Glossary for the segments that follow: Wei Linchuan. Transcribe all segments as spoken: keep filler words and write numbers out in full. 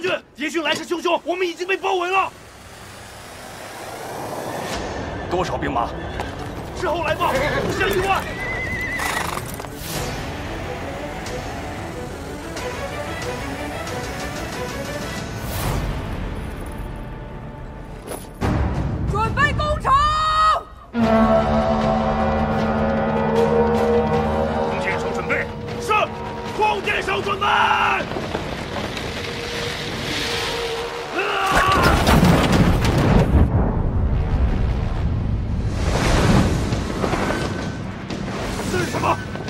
证据，敌军来势汹汹，我们已经被包围了。多少兵马？之后来报，不下一万。准备攻城！空箭手准备，是。空箭手准备。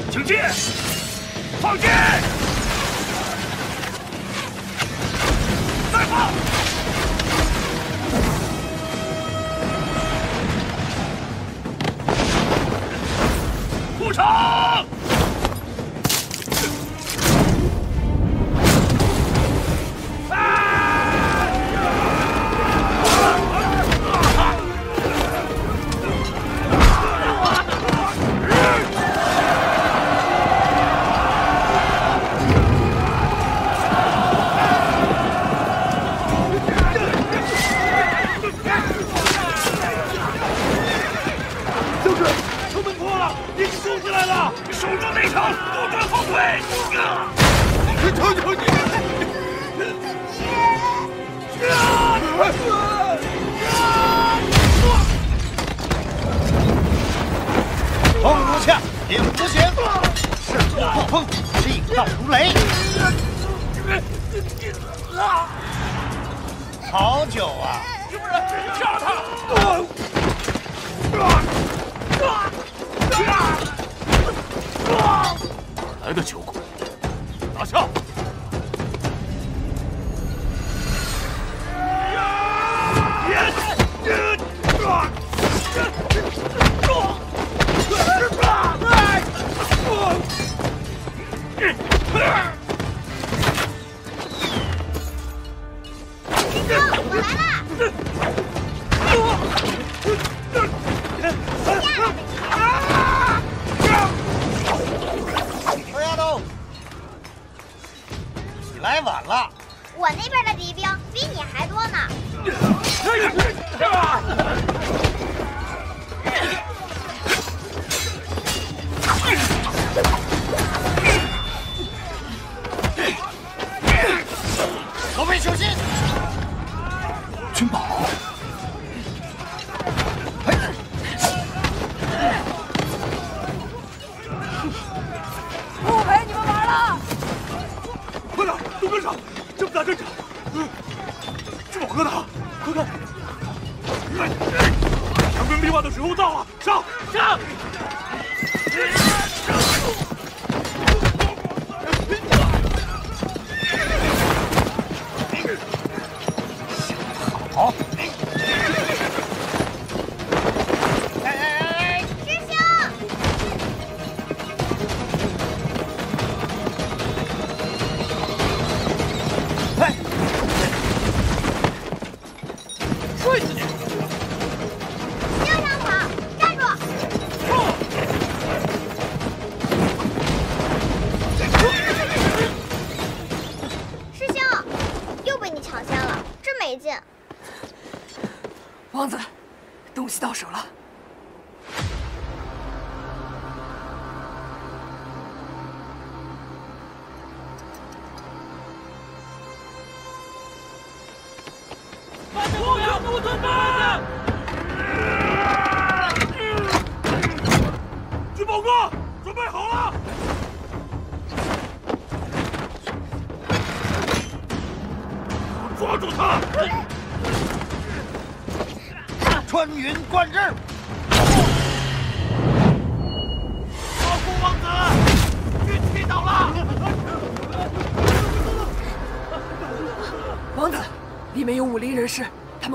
请进，放箭！再放！护城！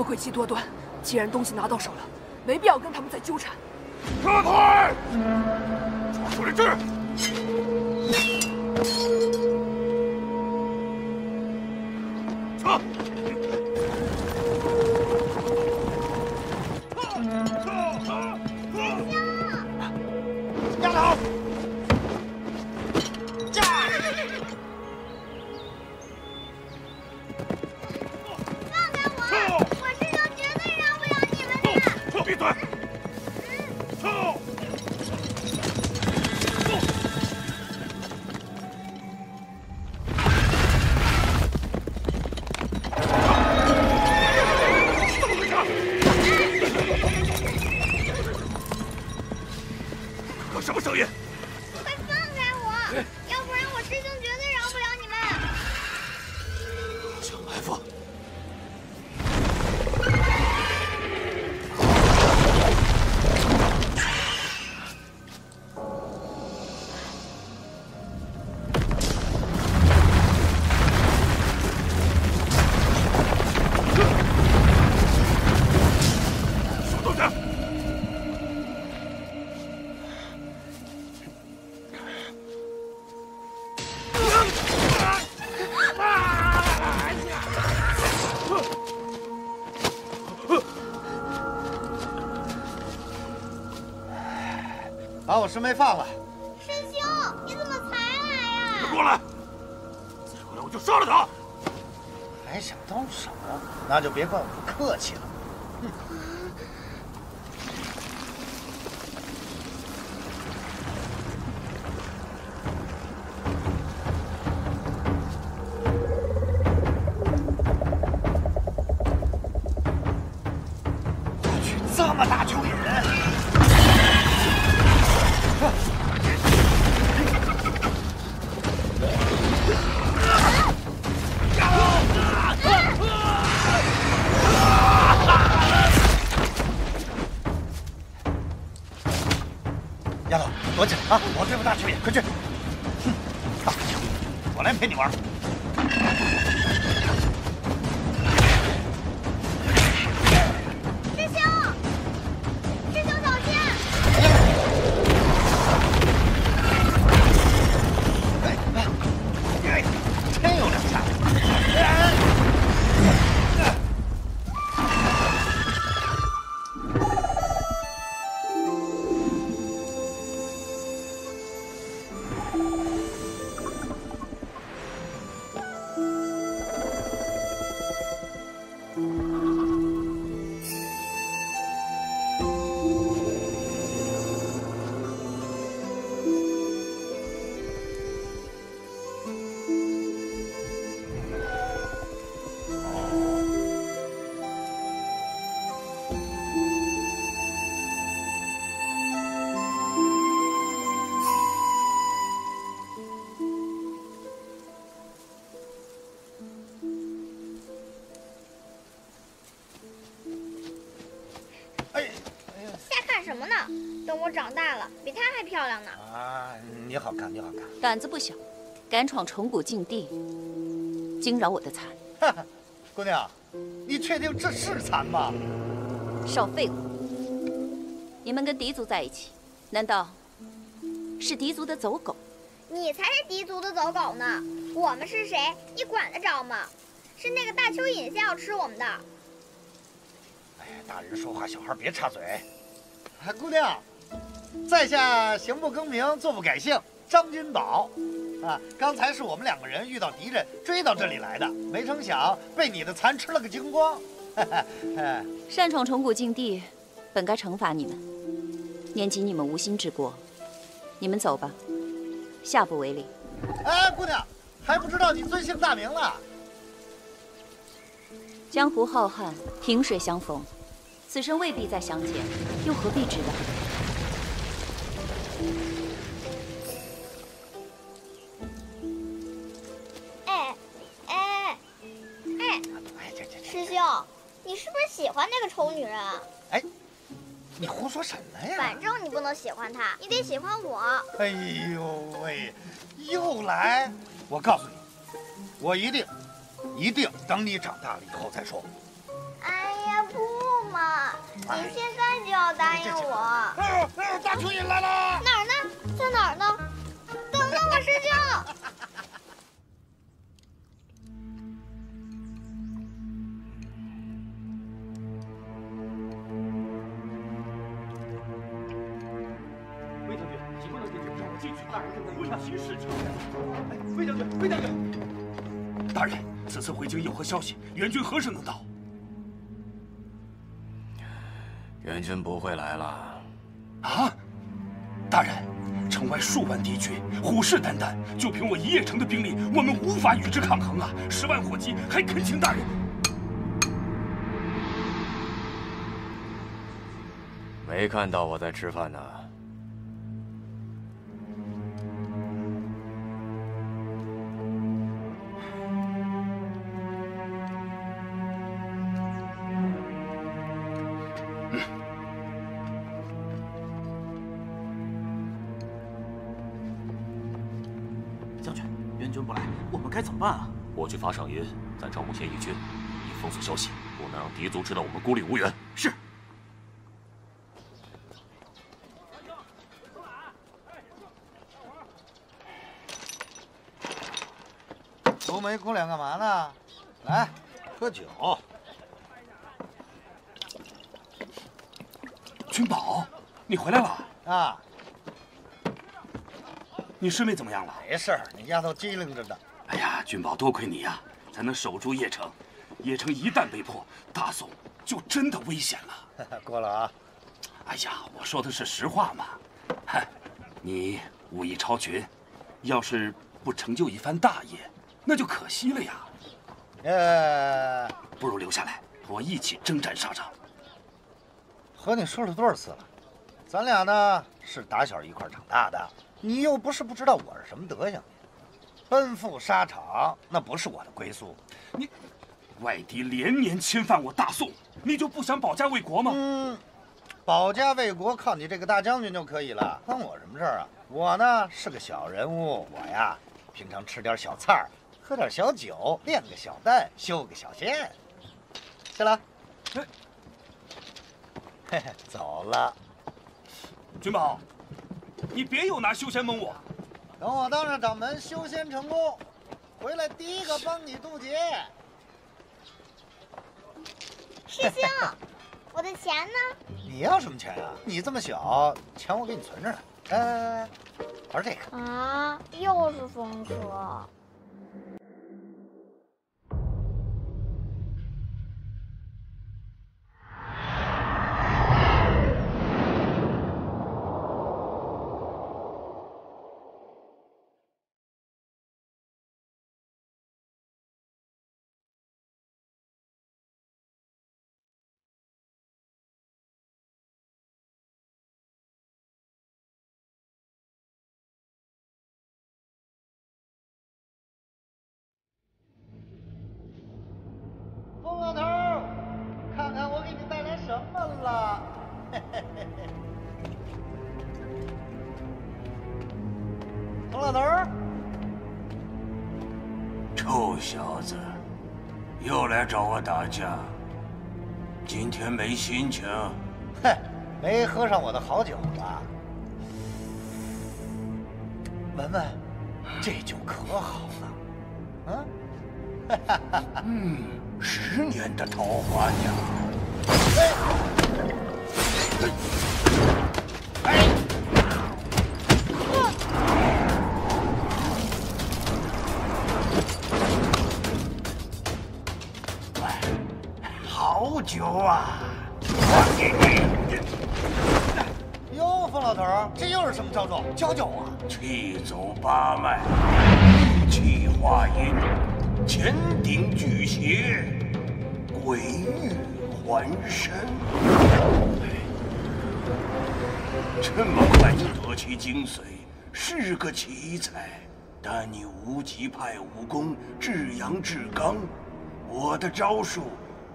诡计多端，既然东西拿到手了，没必要跟他们再纠缠。撤退！抓住人质！撤！丫头！驾！把我师妹放了！师兄，你怎么才来呀？别过来！再过来我就杀了他！还想动手？那就别怪我不客气了。哼！我去，这么大球给人！ 丫头，躲起来啊！我对付大球眼，快去！哼，大球眼，我来陪你玩。 长大了，比她还漂亮呢。啊，你好看，你好看，胆子不小，敢闯虫谷禁地，惊扰我的蚕。哈哈，姑娘，你确定这是蚕吗？少废物！你们跟敌族在一起，难道是敌族的走狗？你才是敌族的走狗呢！我们是谁，你管得着吗？是那个大蚯蚓先要吃我们的。哎呀，大人说话，小孩别插嘴。哎，姑娘。 在下行不更名，坐不改姓，张君宝。啊，刚才是我们两个人遇到敌人，追到这里来的，没成想被你的蚕吃了个精光。哈哈，擅闯虫谷禁地，本该惩罚你们，念及你们无心之过，你们走吧，下不为例。哎，姑娘，还不知道你尊姓大名了？江湖浩瀚，萍水相逢，此生未必再相见，又何必知道？ 哎哎哎！师兄，你是不是喜欢那个丑女人啊？哎，你胡说什么呀？反正你不能喜欢她，你得喜欢我。哎呦喂，又来！我告诉你，我一定，一定等你长大了以后再说。哎呀，不嘛，你现在就要答应我。哎哎，大蚯蚓来了！哪儿呢？在哪儿呢？等等我，师兄。 魏将军，魏将军，大人，此次回京有何消息？援军何时能到？援军不会来了。啊，大人，城外数万敌军，虎视眈眈，就凭我一邺城的兵力，我们无法与之抗衡啊！十万火急，还恳请大人。没看到我在吃饭呢。 我去罚赏银，再找吴县义军，以封锁消息，不能让敌族知道我们孤立无援。是。愁眉苦脸干嘛呢？来，喝酒。君宝，你回来了啊？你师妹怎么样了？没事，你丫头机灵着呢。 哎呀，君宝，多亏你呀、啊，才能守住邺城。邺城一旦被破，大宋就真的危险了。过了啊！哎呀，我说的是实话嘛。嗨，你武艺超群，要是不成就一番大业，那就可惜了呀。呃，不如留下来和我一起征战沙场。和你说了多少次了，咱俩呢是打小一块长大的，你又不是不知道我是什么德行。 奔赴沙场，那不是我的归宿。你外敌连年侵犯我大宋，你就不想保家卫国吗？嗯，保家卫国靠你这个大将军就可以了，关我什么事儿啊？我呢是个小人物，我呀平常吃点小菜儿，喝点小酒，练个小弹，修个小剑。谢了，嘿嘿，走了。君宝，你别又拿修仙蒙我。 等我当上掌门，修仙成功，回来第一个帮你渡劫。师兄，我的钱呢？你要什么钱啊？你这么小，钱我给你存着呢。呃，玩这个啊，又是风车。 小子，又来找我打架。今天没心情。哼，没喝上我的好酒吧？闻闻，这酒可好了。啊？哈哈哈哈。嗯，十年的桃花酿。哎！哎 酒啊！哟，疯老头，这又是什么招数？教教我！气走八脉，气化阴，前顶举邪，鬼域还身。这么快就得其精髓，是个奇才。但你无极派武功至阳至刚，我的招数。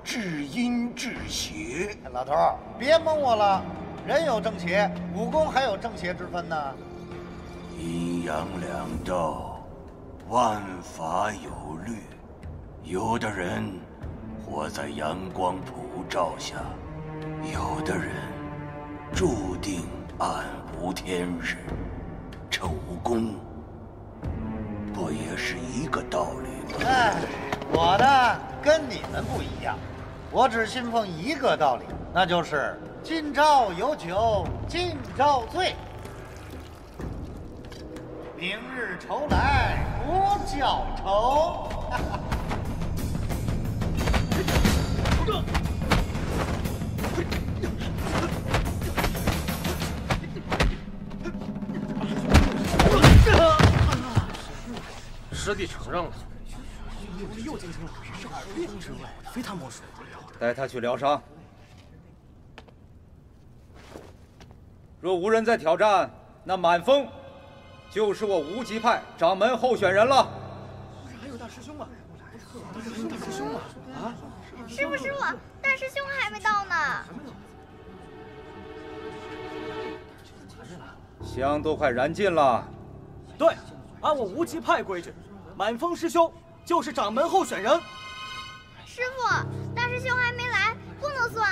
至阴至邪，老头儿别蒙我了。人有正邪，武功还有正邪之分呢。阴阳两道，万法有律。有的人活在阳光普照下，有的人注定暗无天日。这武功不也是一个道理吗？哎，我呢，跟你们不一样。 我只信奉一个道理，那就是今朝有酒今朝醉，明日愁来不觉愁。师弟承认了。我这右肩颈是耳病之外，非他莫属。带他去疗伤。若无人再挑战，那满风就是我无极派掌门候选人了。还有大师兄啊！大师兄，大师兄啊！啊！师傅，师傅，大师兄还没到呢。 香都快燃尽了。对，按我无极派规矩，满风师兄就是掌门候选人。师傅，大师兄还没来，不能算。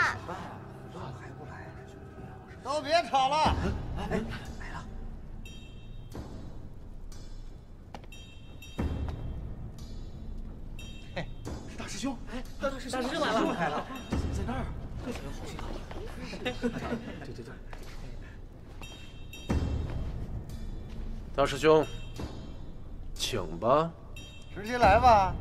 都别吵了。哎，来了。哎，是大师兄。哎，大师兄，大师兄来了。来了，在那儿。对对对。 大师兄，请吧，直接来吧。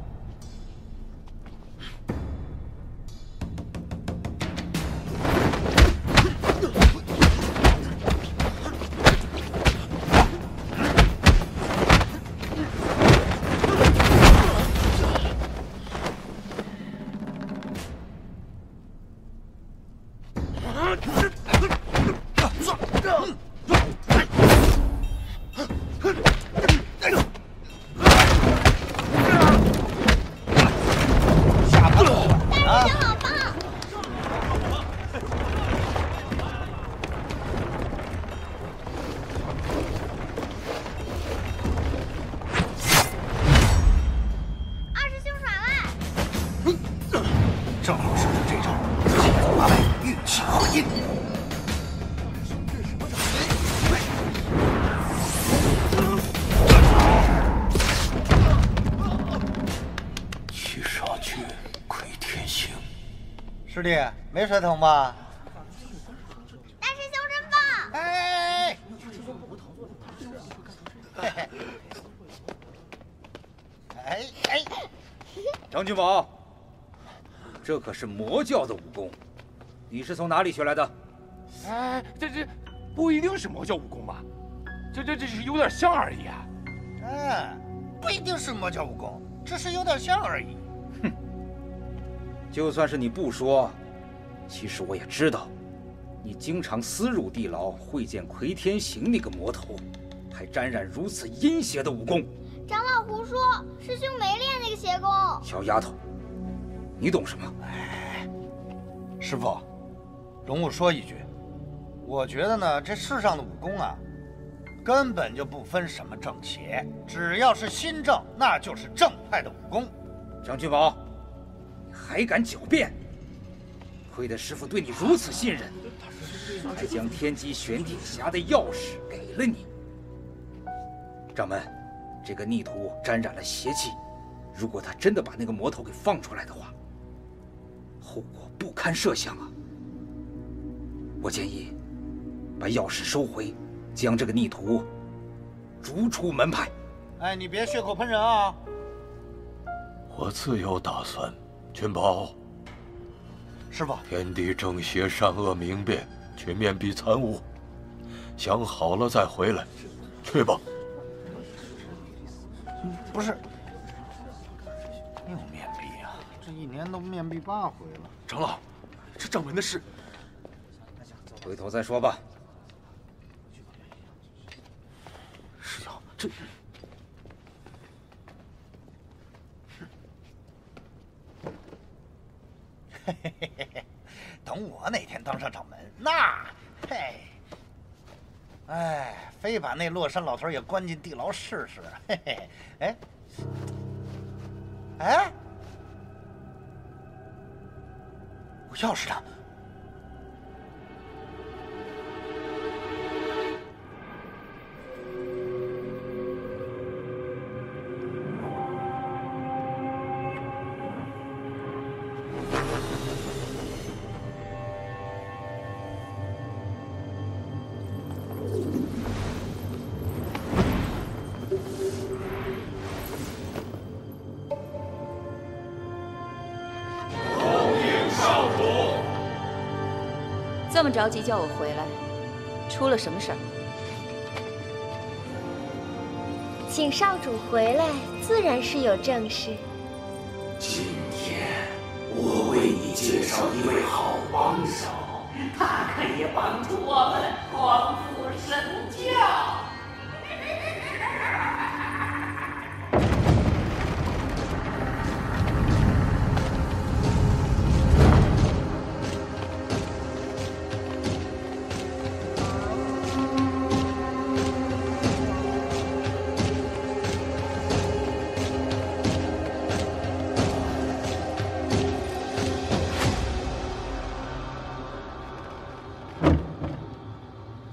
师弟，没摔疼吧？大师兄真棒！哎，哎哎哎！张君宝，这可是魔教的武功，你是从哪里学来的？哎，这这不一定是魔教武功吧？这这这是有点像而已啊。嗯，不一定是魔教武功，只是有点像而已。 就算是你不说，其实我也知道，你经常私入地牢会见魁天行那个魔头，还沾染如此阴邪的武功。长老胡说，师兄没练那个邪功。小丫头，你懂什么？哎，师父，容我说一句，我觉得呢，这世上的武功啊，根本就不分什么正邪，只要是心正，那就是正派的武功。张君宝。 还敢狡辩！亏得师傅对你如此信任，还将天机玄铁匣的钥匙给了你。掌门，这个逆徒沾染了邪气，如果他真的把那个魔头给放出来的话，后果不堪设想啊！我建议把钥匙收回，将这个逆徒逐出门派。哎，你别血口喷人啊！我自有打算。 君宝，师傅，天地正邪，善恶明辨，全面必参悟。想好了再回来，去吧。不是，又面壁啊！这一年都面壁八回了。长老，这掌门的事，回头再说吧。师兄，这…… 嘿嘿嘿嘿嘿，等我哪天当上掌门，那，嘿，哎，非把那洛山老头也关进地牢试试。嘿嘿，哎，哎，我钥匙呢？这么着急叫我回来，出了什么事儿？请少主回来，自然是有正事。今天我为你介绍一位好帮手，他可以帮助我们光复神教。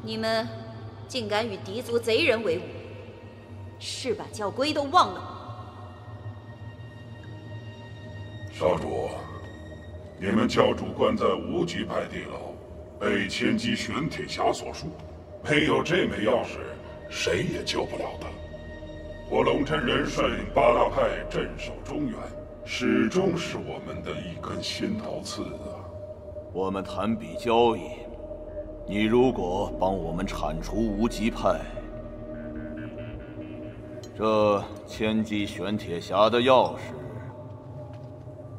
你们竟敢与敌族贼人为伍，是把教规都忘了？少主，你们教主关在无极派地牢，被千机玄铁侠所束，没有这枚钥匙，谁也救不了他。我龙真人率领八大派镇守中原，始终是我们的一根心头刺啊！我们谈笔交易。 你如果帮我们铲除无极派，这千机玄铁侠的钥匙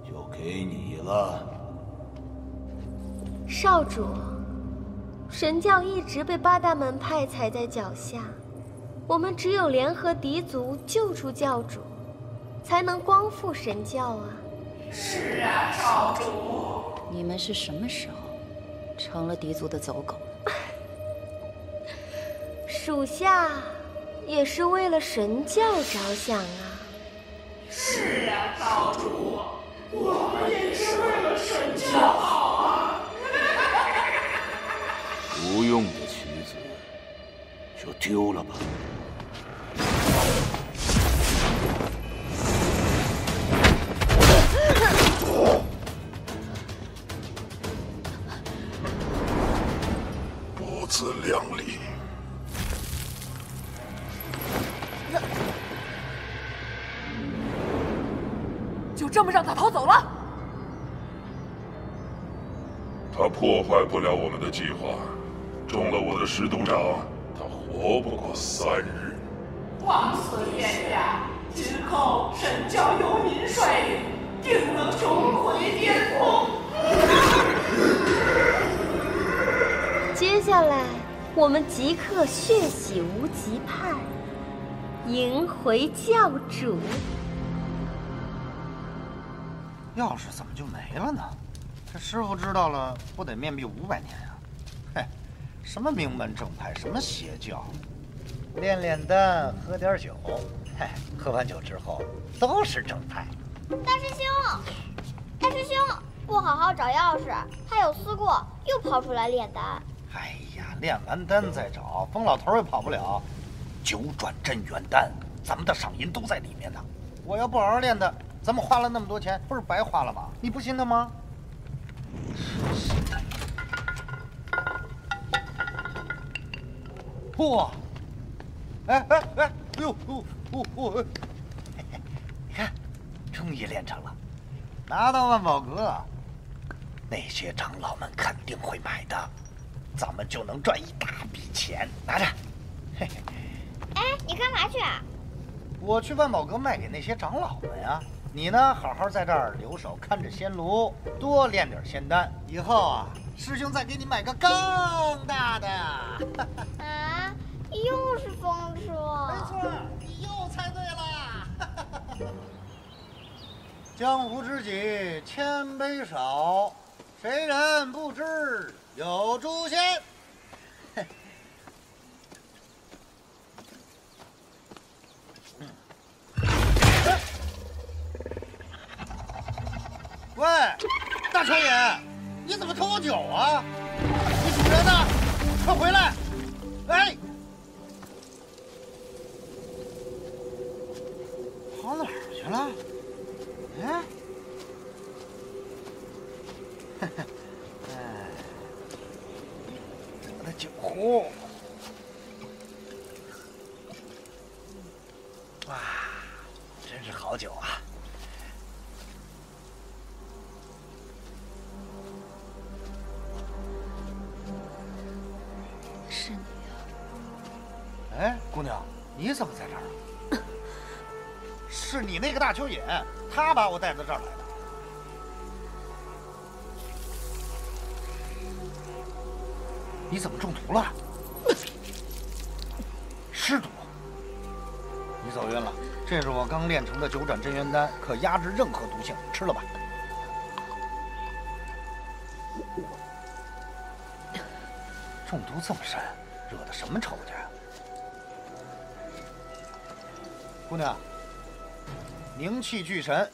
就给你了。少主，神教一直被八大门派踩在脚下，我们只有联合敌族救出教主，才能光复神教啊！是啊，少主，你们是什么时候？ 成了敌族的走狗，属下也是为了神教着想啊。是啊，少主，我们也是为了神教好啊。无用的棋子，就丢了吧。 自量力。就这么让他逃走了？他破坏不了我们的计划，中了我的十毒掌，他活不过三日。皇孙殿下，今后神教由您率领，定能重回巅峰。接下来，我们即刻血洗无极派，迎回教主。钥匙怎么就没了呢？这师傅知道了，不得面壁五百年啊！嘿，什么名门正派，什么邪教，练练丹，喝点酒，嘿，喝完酒之后都是正派。大师兄，大师兄，不好好找钥匙，还有思过，又跑出来炼丹。 哎呀，炼完丹再找，疯老头也跑不了。九转镇元丹，咱们的赏银都在里面呢。我要不好好练的，咱们花了那么多钱，不是白花了吗？你不心疼吗？嚯！哎哎哎！哎呦呦呦呦！你看，终于练成了，拿到万宝阁，那些长老们肯定会买的。 咱们就能赚一大笔钱，拿着。嘿嘿。哎，你干嘛去啊？我去万宝阁卖给那些长老们呀。你呢，好好在这儿留守，看着仙炉，多练点仙丹。以后啊，师兄再给你买个更大的。啊，又是风叔。没错，你又猜对了。江湖知己千杯少，谁人不知？ 有诛仙，喂，大少爷，你怎么偷我酒啊？你主人呢？快回来！哎，跑哪儿去了？哎，嘿嘿。 酒壶，哇，真是好酒啊！是你啊！哎，姑娘，你怎么在这儿啊？是你那个大蚯蚓，他把我带到这儿来的。你怎么中毒了？尸毒？你走运了，这是我刚炼成的九转真元丹，可压制任何毒性，吃了吧。 中毒这么深，惹的什么仇家呀？姑娘，凝气聚神。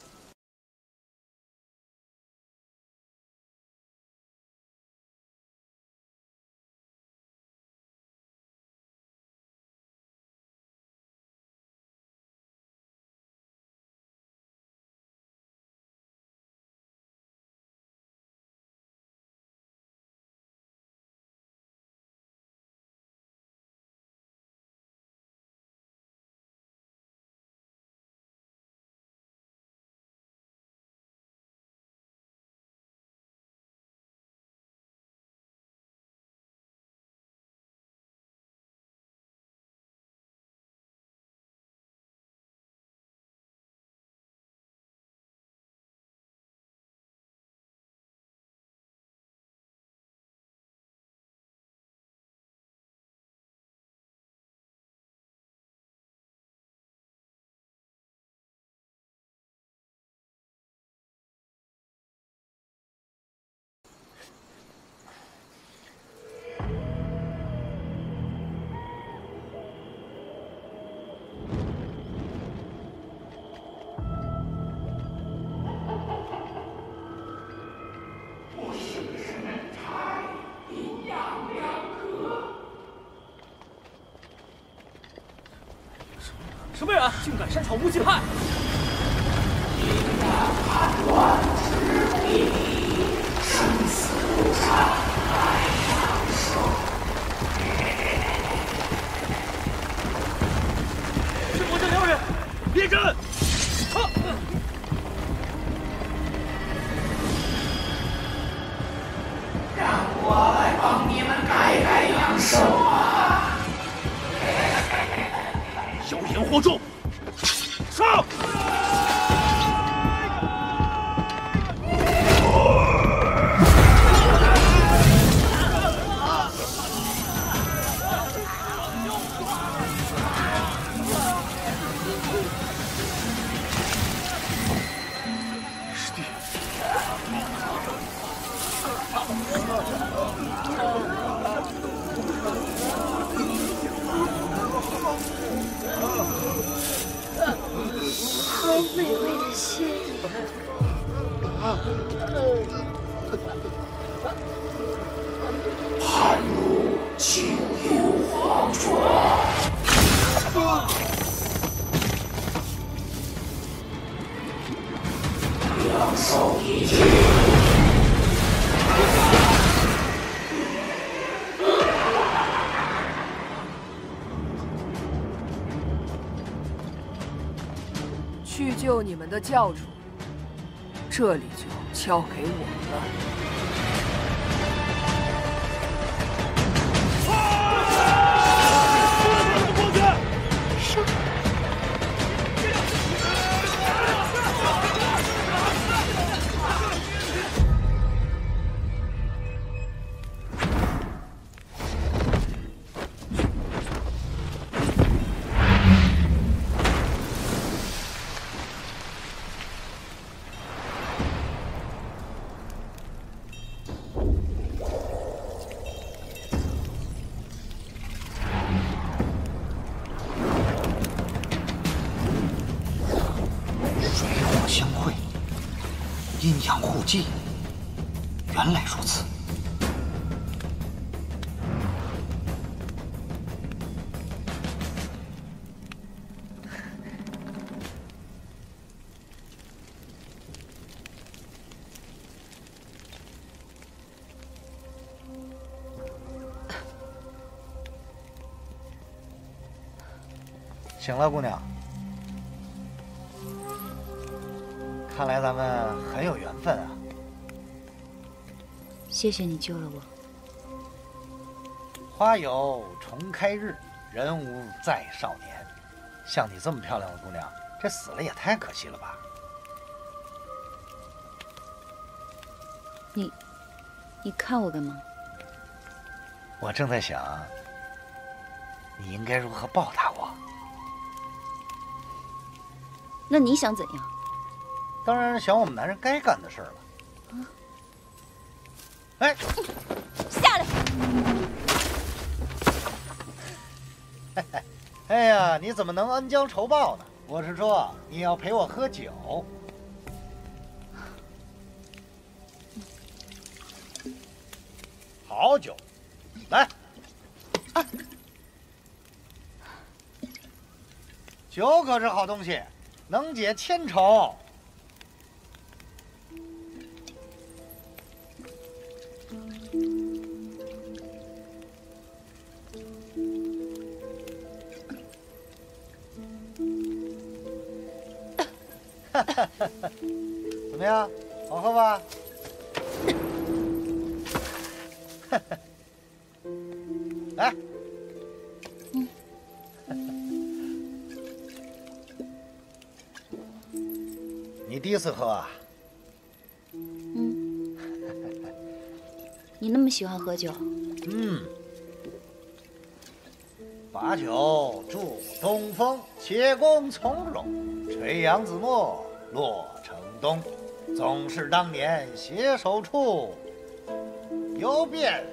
什么人竟敢擅闯无极派？阴阳判断之秘密，生死无常，来长寿。是魔教妖人，别争！啊！让我来帮你们改改阳寿啊！ 妖言惑众，上！师弟，好美味的鲜鱼啊！寒露清幽黄泉，阳寿已尽。去救你们的教主，这里就交给我们了。 记，原来如此。醒了，姑娘。看来咱们很有缘分啊。 谢谢你救了我。花有重开日，人无再少年。像你这么漂亮的姑娘，这死了也太可惜了吧！你，你看我干嘛？我正在想，你应该如何报答我。那你想怎样？当然是想我们男人该干的事了。啊！哎，下来！哎呀，你怎么能恩将仇报呢？ 我是说，你要陪我喝酒。好酒，来，啊、酒可是好东西，能解千愁。怎么样，好喝吧？来，你第一次喝啊？嗯。你那么喜欢喝酒？嗯。把酒祝东风，且共从容，垂杨子墨。 洛城东，总是当年携手处。犹辨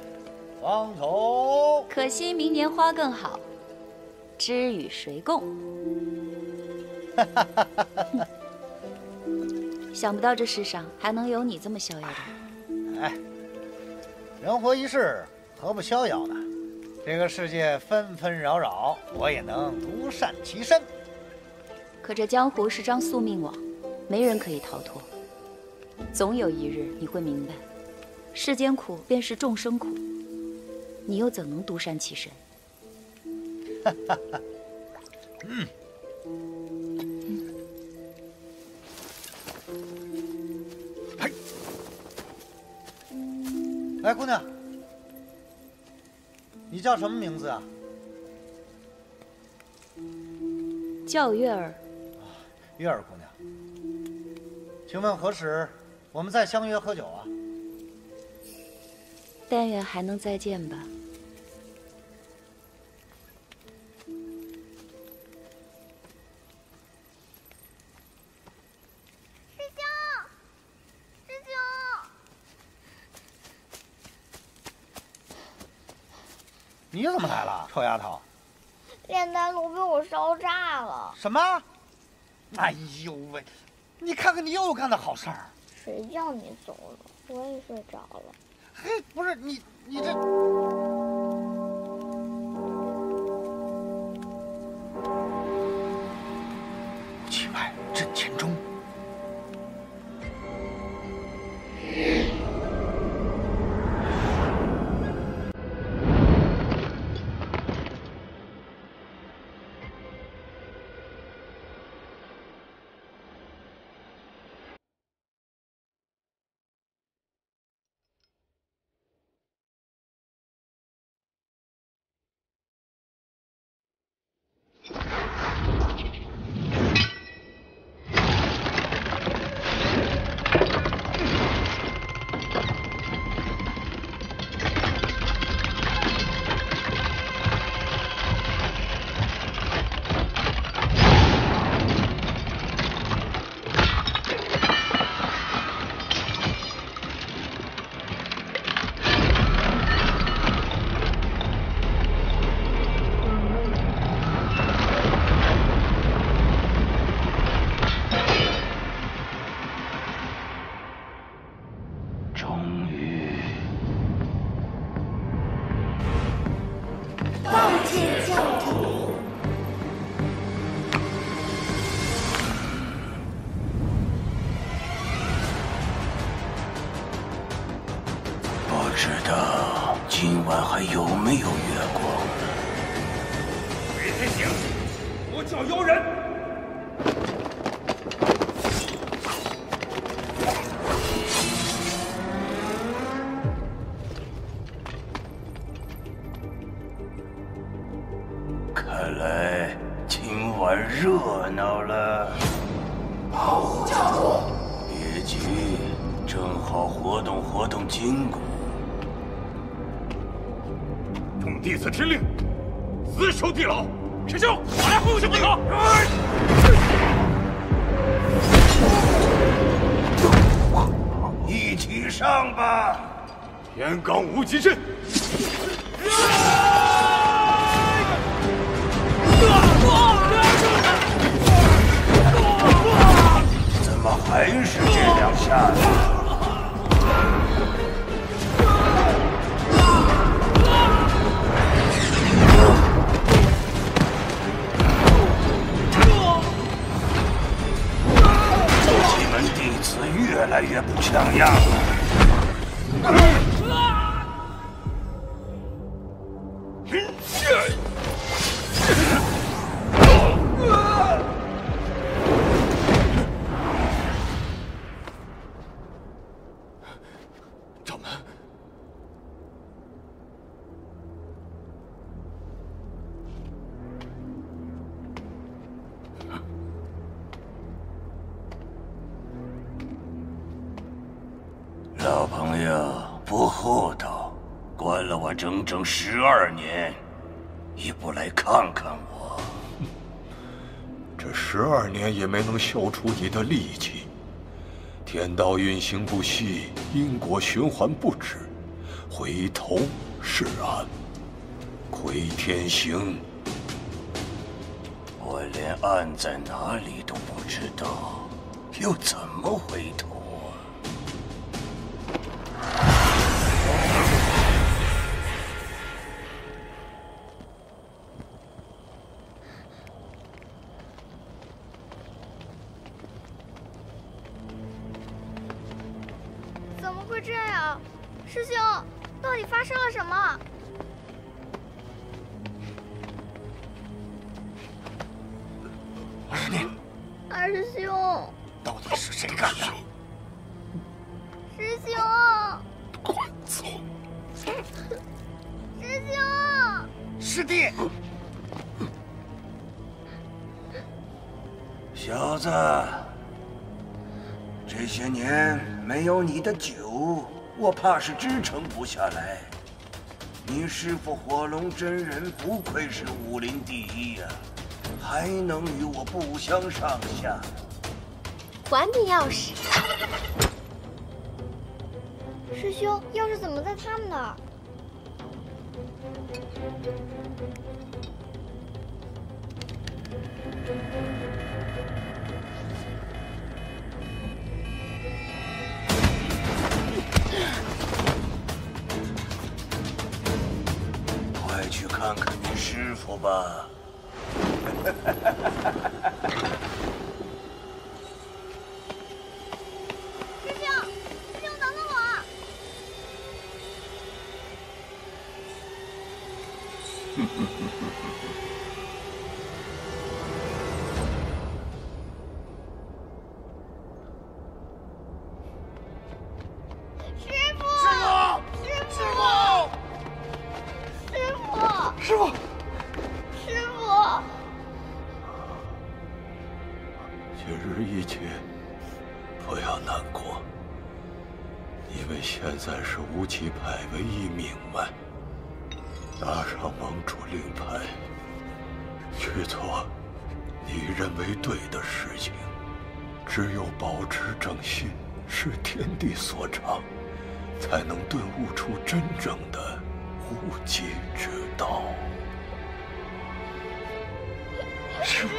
方同。可惜明年花更好，知与谁共？想不到这世上还能有你这么逍遥的人。哎，人活一世，何不逍遥呢？这个世界纷纷扰扰，我也能独善其身。可这江湖是张宿命网。 没人可以逃脱，总有一日你会明白，世间苦便是众生苦，你又怎能独善其身？哈哈哈，嗯。嘿，哎，姑娘，你叫什么名字啊？叫我月儿。月儿姑娘。 请问何时我们再相约喝酒啊？但愿还能再见吧。师兄，师兄，你怎么来了，臭丫头？炼丹炉被我烧炸了。什么？哎呦喂！ 你看看，你又干的好事儿！谁叫你走了？我也睡着了。嘿，不是你，你这……气派阵前中。 看来今晚热闹了。好，教主。别急，正好活动活动筋骨。奉弟子之令，死守地牢。师兄，我来护送你逃。一起上吧！天罡无极阵。 怎么还是这两下子？这几门弟子越来越不像样了。 整整十二年，也不来看看我。这十二年也没能消除你的戾气，天道运行不息，因果循环不止，回头是岸，归天行。我连岸在哪里都不知道，又怎么回头？ 怕是支撑不下来。你师父火龙真人不愧是武林第一呀、啊，还能与我不相上下。还你钥匙，师兄，钥匙怎么在他们那儿？看看您师傅吧。师兄，师兄，等等我！师傅，师傅，师傅。 师傅，师傅，今日一劫，不要难过，因为现在是无极派唯一命脉。拿上盟主令牌，去做你认为对的事情。只有保持正心，是天地所长，才能顿悟出真正的无极之道。 道，师父，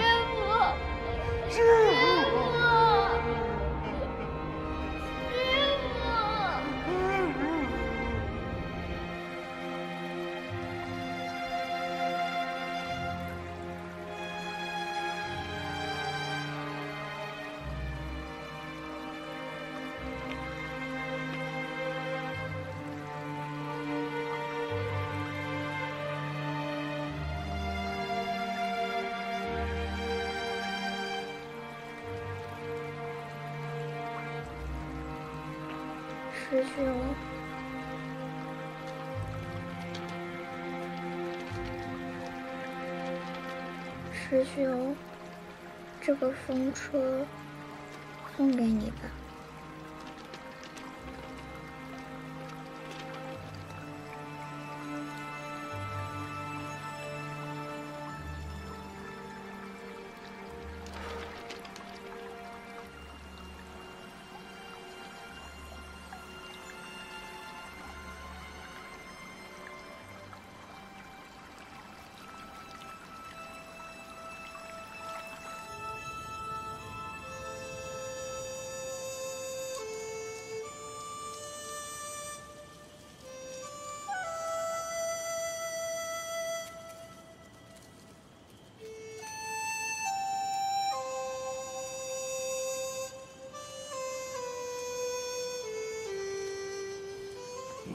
师父，师父。 师兄，师十九，这个风车送给你吧。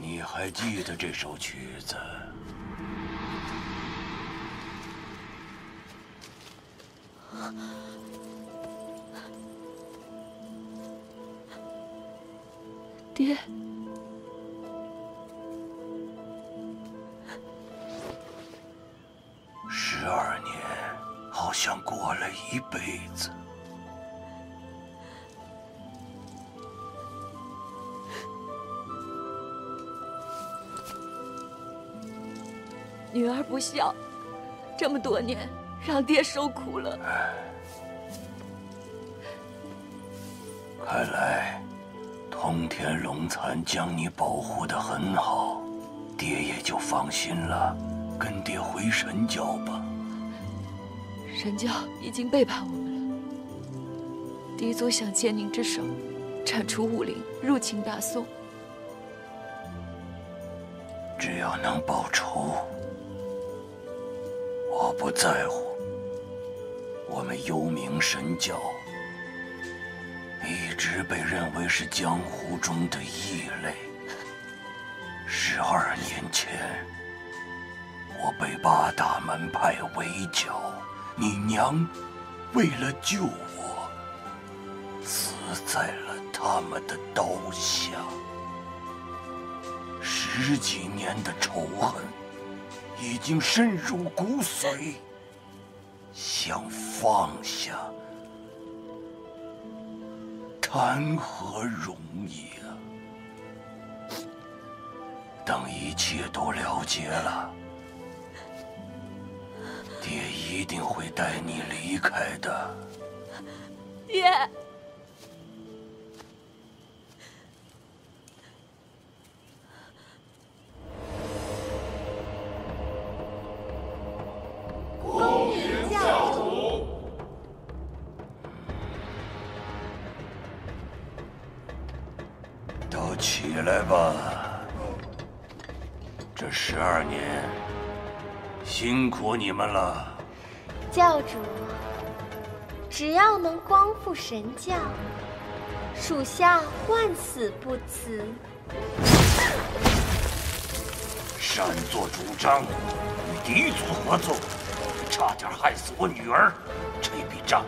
你还记得这首曲子？爹，十二年，好像过了一辈子。 女儿不孝，这么多年让爹受苦了。看来，通天龙蚕将你保护得很好，爹也就放心了。跟爹回神教吧。神教已经背叛我们了，敌族想借您之手，铲除武林，入侵大宋。只要能报仇。 我不在乎，我们幽冥神教一直被认为是江湖中的异类。十二年前，我被八大门派围剿，你娘为了救我，死在了他们的刀下。十几年的仇恨。 已经深入骨髓，想放下，谈何容易啊！等一切都了结了，爹一定会带你离开的。爹，都起来吧！这十二年，辛苦你们了。教主，只要能光复神教，属下万死不辞。擅作主张，与敌族合作，差点害死我女儿。这笔账，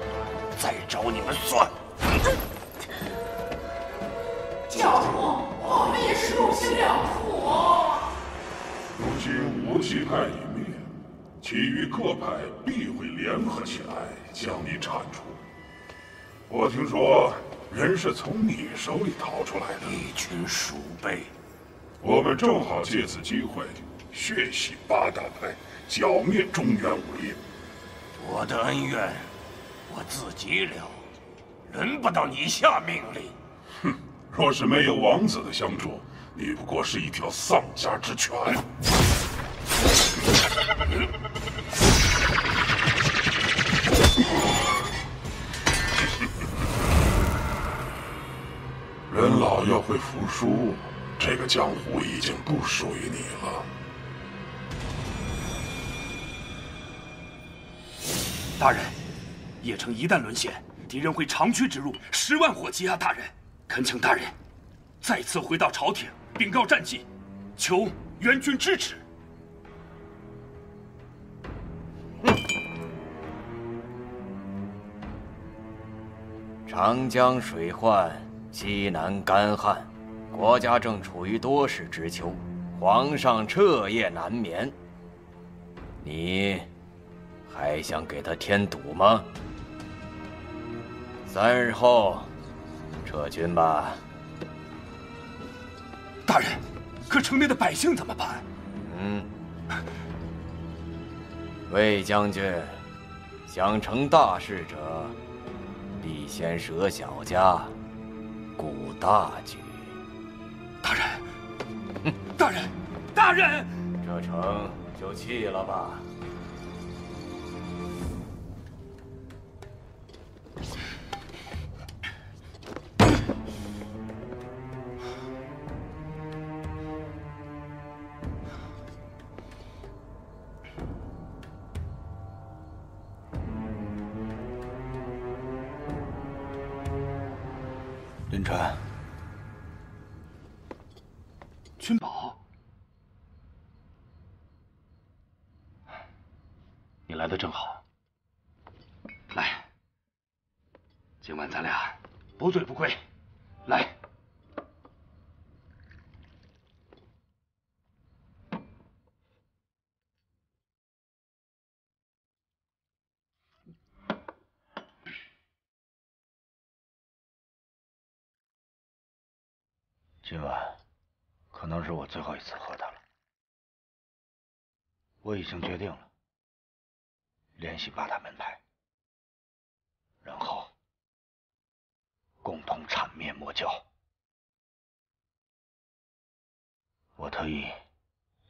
再找你们算。 教主，我们也是入心良苦啊。如今无极派已灭，其余各派必会联合起来将你铲除。我听说人是从你手里逃出来的，一群鼠辈。我们正好借此机会血洗八大派，剿灭中原武林。我的恩怨我自己了，轮不到你下命令。哼。 若是没有王子的相助，你不过是一条丧家之犬。人老要会服输，这个江湖已经不属于你了。大人，邺城一旦沦陷，敌人会长驱直入，十万火急啊！大人。 恳请大人再次回到朝廷，禀告战绩，求援军支持。嗯、长江水患，西南干旱，国家正处于多事之秋，皇上彻夜难眠。你还想给他添堵吗？三日后撤军吧。大人，可城内的百姓怎么办？嗯，魏将军，想成大事者，必先舍小家，顾大局。大人，嗯、大人，大人，这城就弃了吧。 林川，君宝，你来的正好。来，今晚咱俩不醉不归。来，今晚可能是我最后一次喝它了。我已经决定了，联系八大门派，然后共同铲灭魔教。我特意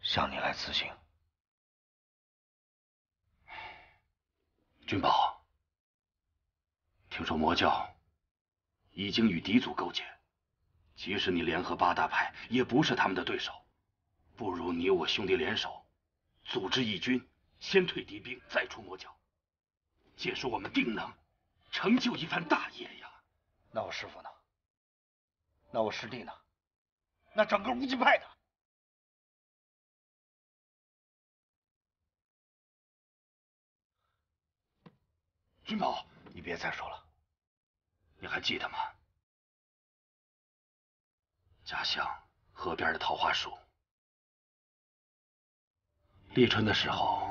向你来辞行。君宝，听说魔教已经与敌族勾结。 即使你联合八大派，也不是他们的对手。不如你我兄弟联手，组织义军，先退敌兵，再出魔教。届时我们定能成就一番大业呀！那我师父呢？那我师弟呢？那整个无极派呢？君宝，你别再说了。你还记得吗？ 家乡河边的桃花树，立春的时候，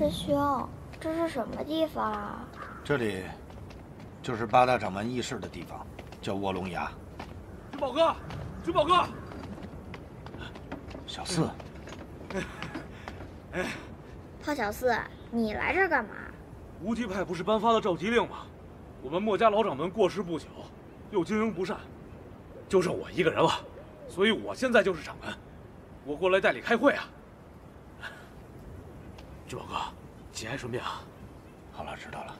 师兄，这是什么地方啊？这里，就是八大掌门议事的地方，叫卧龙崖。珠宝哥，珠宝哥，小四，哎，胖小四，你来这儿干嘛？无极派不是颁发了召集令吗？我们墨家老掌门过世不久，又经营不善，就剩我一个人了，所以我现在就是掌门，我过来代理开会啊。 聚宝哥，节哀顺变啊！好了，知道了。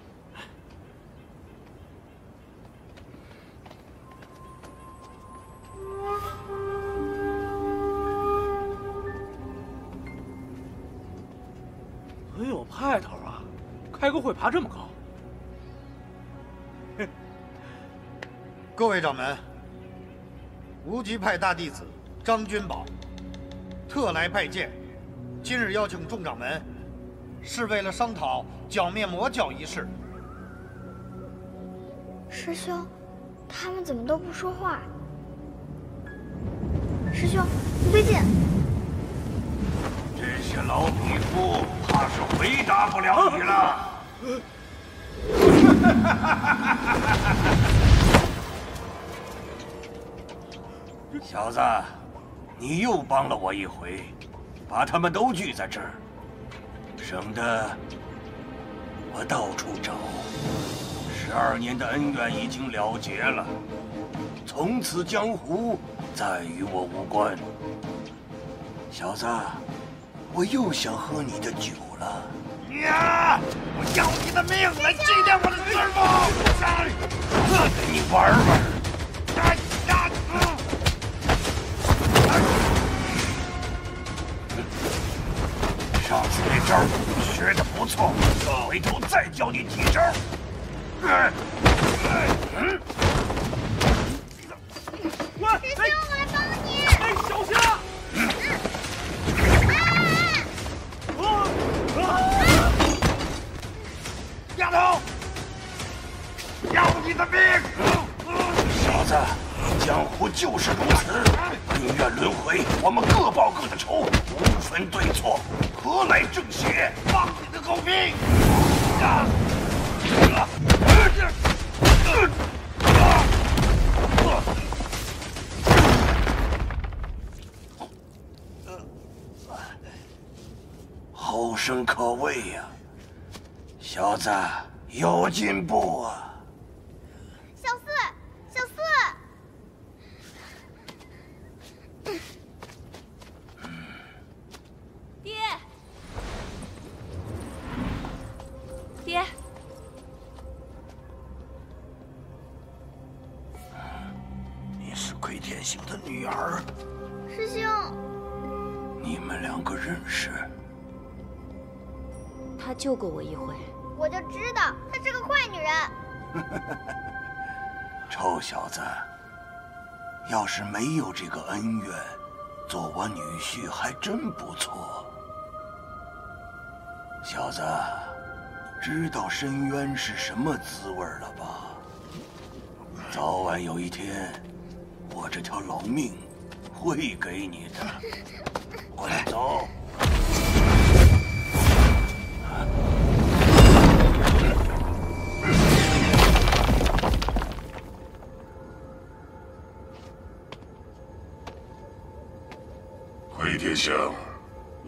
很有派头啊，开个会爬这么高。嘿，各位掌门，无极派大弟子张君宝，特来拜见，今日邀请众掌门。 是为了商讨剿灭魔教一事。师兄，他们怎么都不说话？师兄，不对劲！这些老匹夫怕是回答不了你了。小子，你又帮了我一回，把他们都聚在这儿。 省得我到处找。十二年的恩怨已经了结了，从此江湖再与我无关。小子，我又想喝你的酒了。呀！我要你的命来祭奠我的师父！这给你玩玩。 上次那招学得不错，回头再教你几招。哎哎嗯、师兄，我来帮你。哎，小心啊！啊！丫头，要你的命！小子，江湖就是如此，恩怨轮回，我们各报各的仇，无分对错。 何来正邪？放你的狗屁！啊！后生可畏呀，小子有进步啊！小四，小四，爹。 爹，你是窥天星的女儿。师兄，你们两个认识？她救过我一回。我就知道她是个坏女人。臭小子，要是没有这个恩怨，做我女婿还真不错。小子。 知道深渊是什么滋味了吧？早晚有一天，我这条老命会给你的。我来走。回天祥，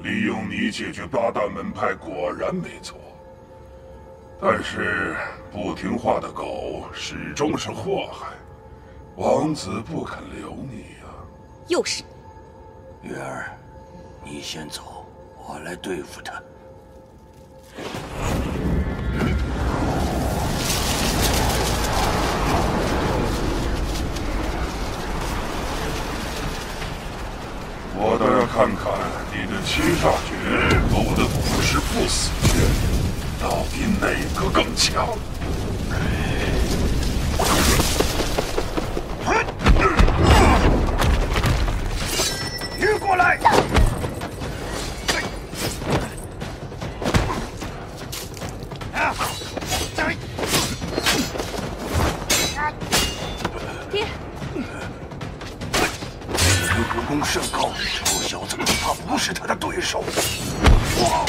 利用你解决八大门派果然没错。 但是不听话的狗始终是祸害，王子不肯留你呀、啊。又是你，月儿，你先走，我来对付他。我倒要看看你的七煞诀和我的五十不死诀。 到底哪个更强？晕过来！爹，这个武功甚高，臭小子，他不是他的对手。哇！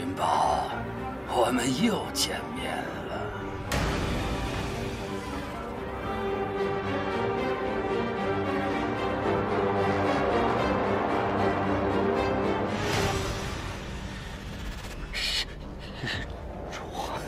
君宝，我们又见面了。是是，楚华，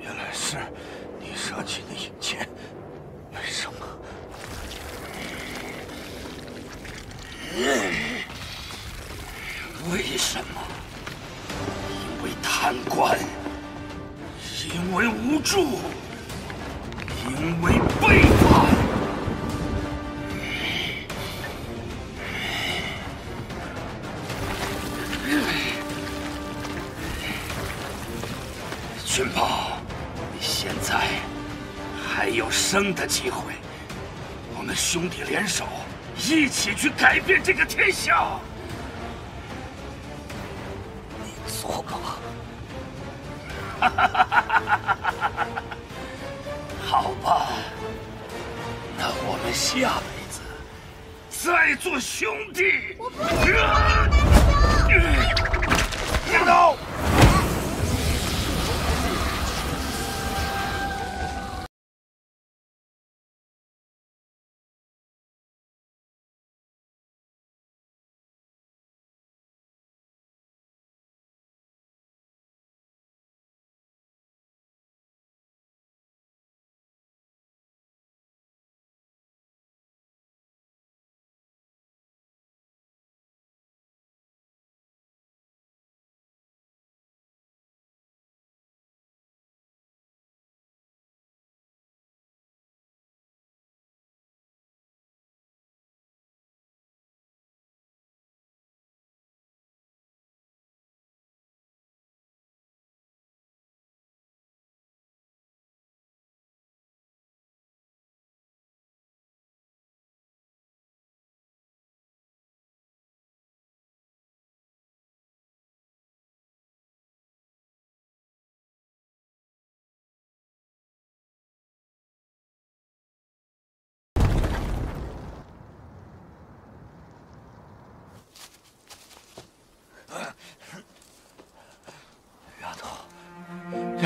原来是你设计的引荐，为什么？ 为什么？因为贪官，因为无助，因为背叛。君宝，你现在还有生的机会，我们兄弟联手，一起去改变这个天下。 做梦！好吧，那我们下辈子再做兄弟。我不要！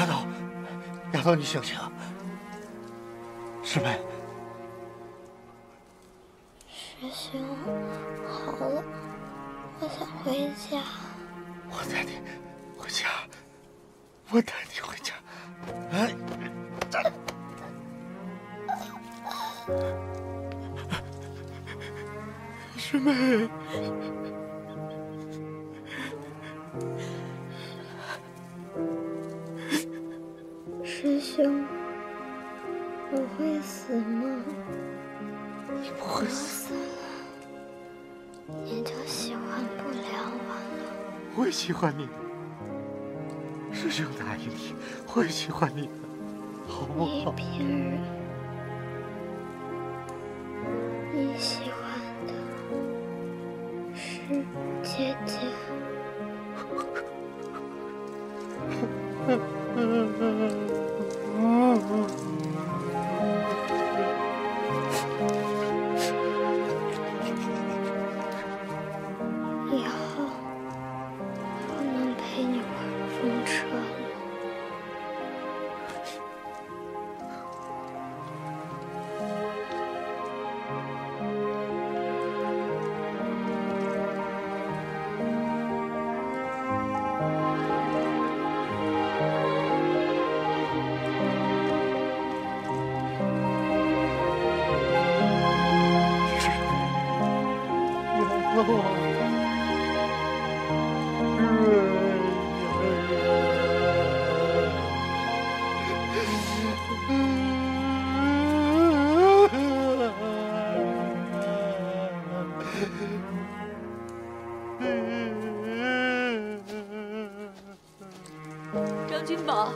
住手！丫头，你醒醒！师妹，学行好了，我想回家。我带你回家，我带你回家。哎，师妹，师兄，我会死吗？你不会死了，你就喜欢不了我了。我会喜欢你的，师兄答应你，我会喜欢你的，好不好？你别人你喜欢的是姐姐。张君宝，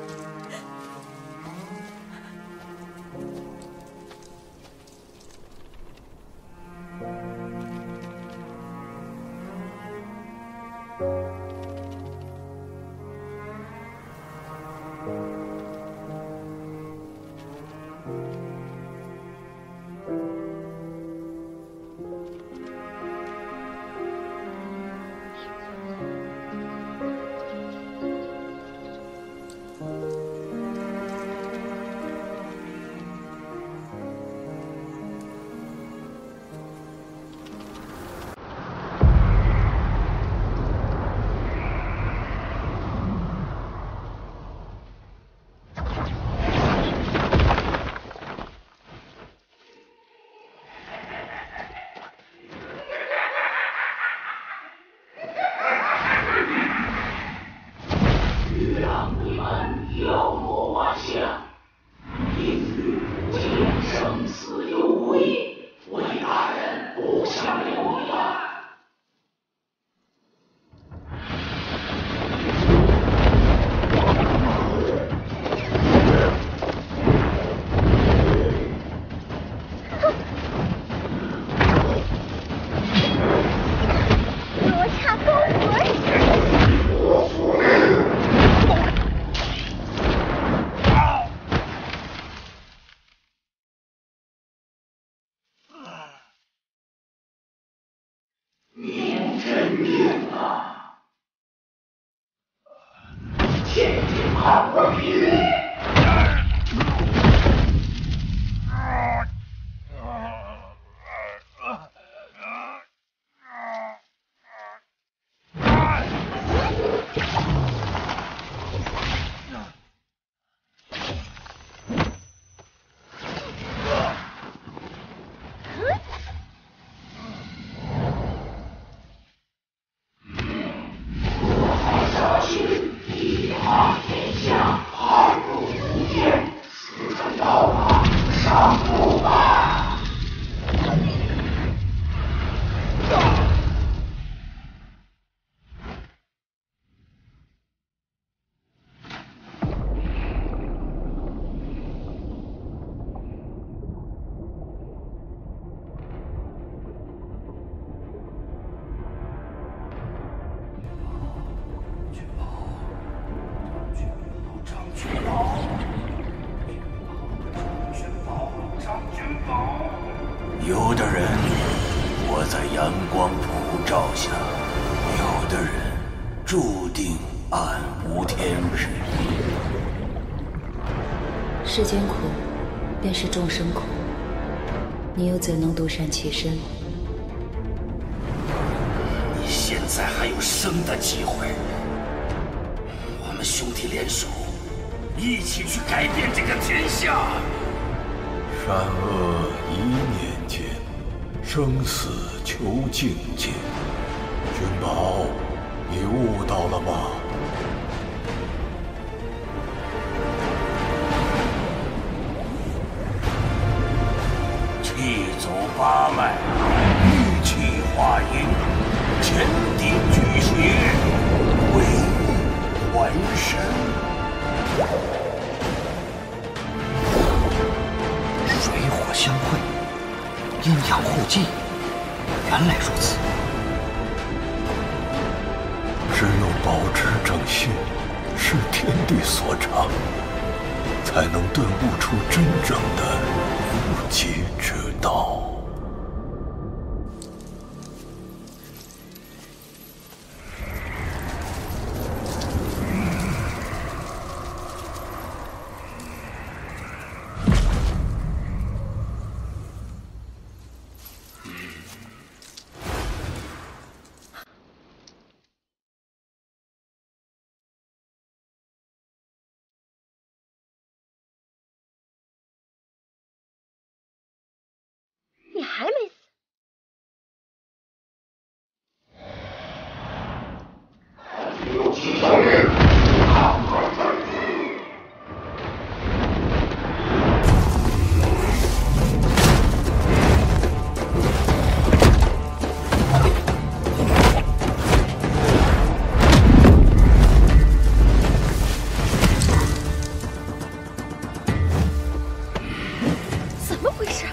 平啊！天地好不平！有的人活在阳光普照下，有的人注定暗无天日。世间苦，便是众生苦，你又怎能独善其身？你现在还有生的机会，我们兄弟联手，一起去改变这个天下。善恶一念间，生死求境界。君宝，你悟到了吗？气走八脉，玉气化银，前顶举邪，为物还神。 水火相会，阴阳互济，原来如此。只有保持正心，是天地所长，才能顿悟出真正的无极之道。还没死！有其他人，看我战死！怎么回事？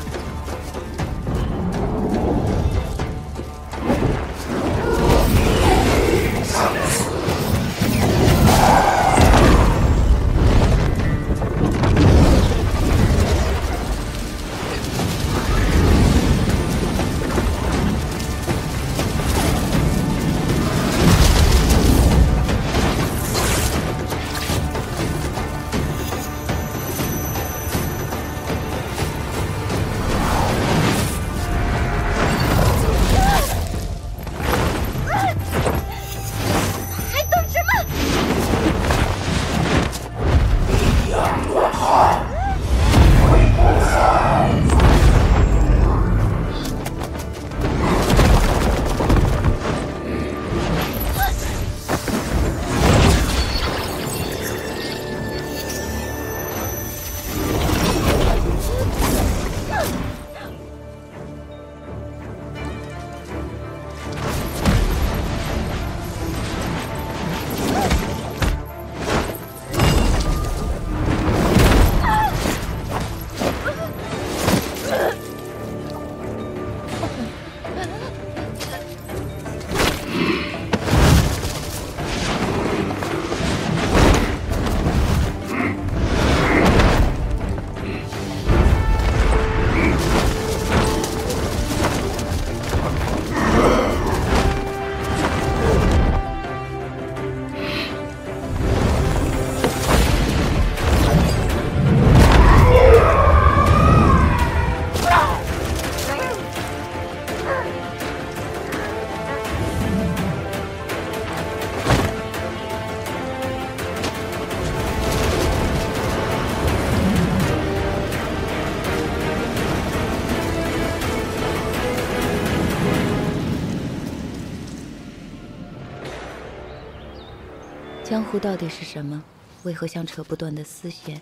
江湖到底是什么？为何像扯不断的丝线，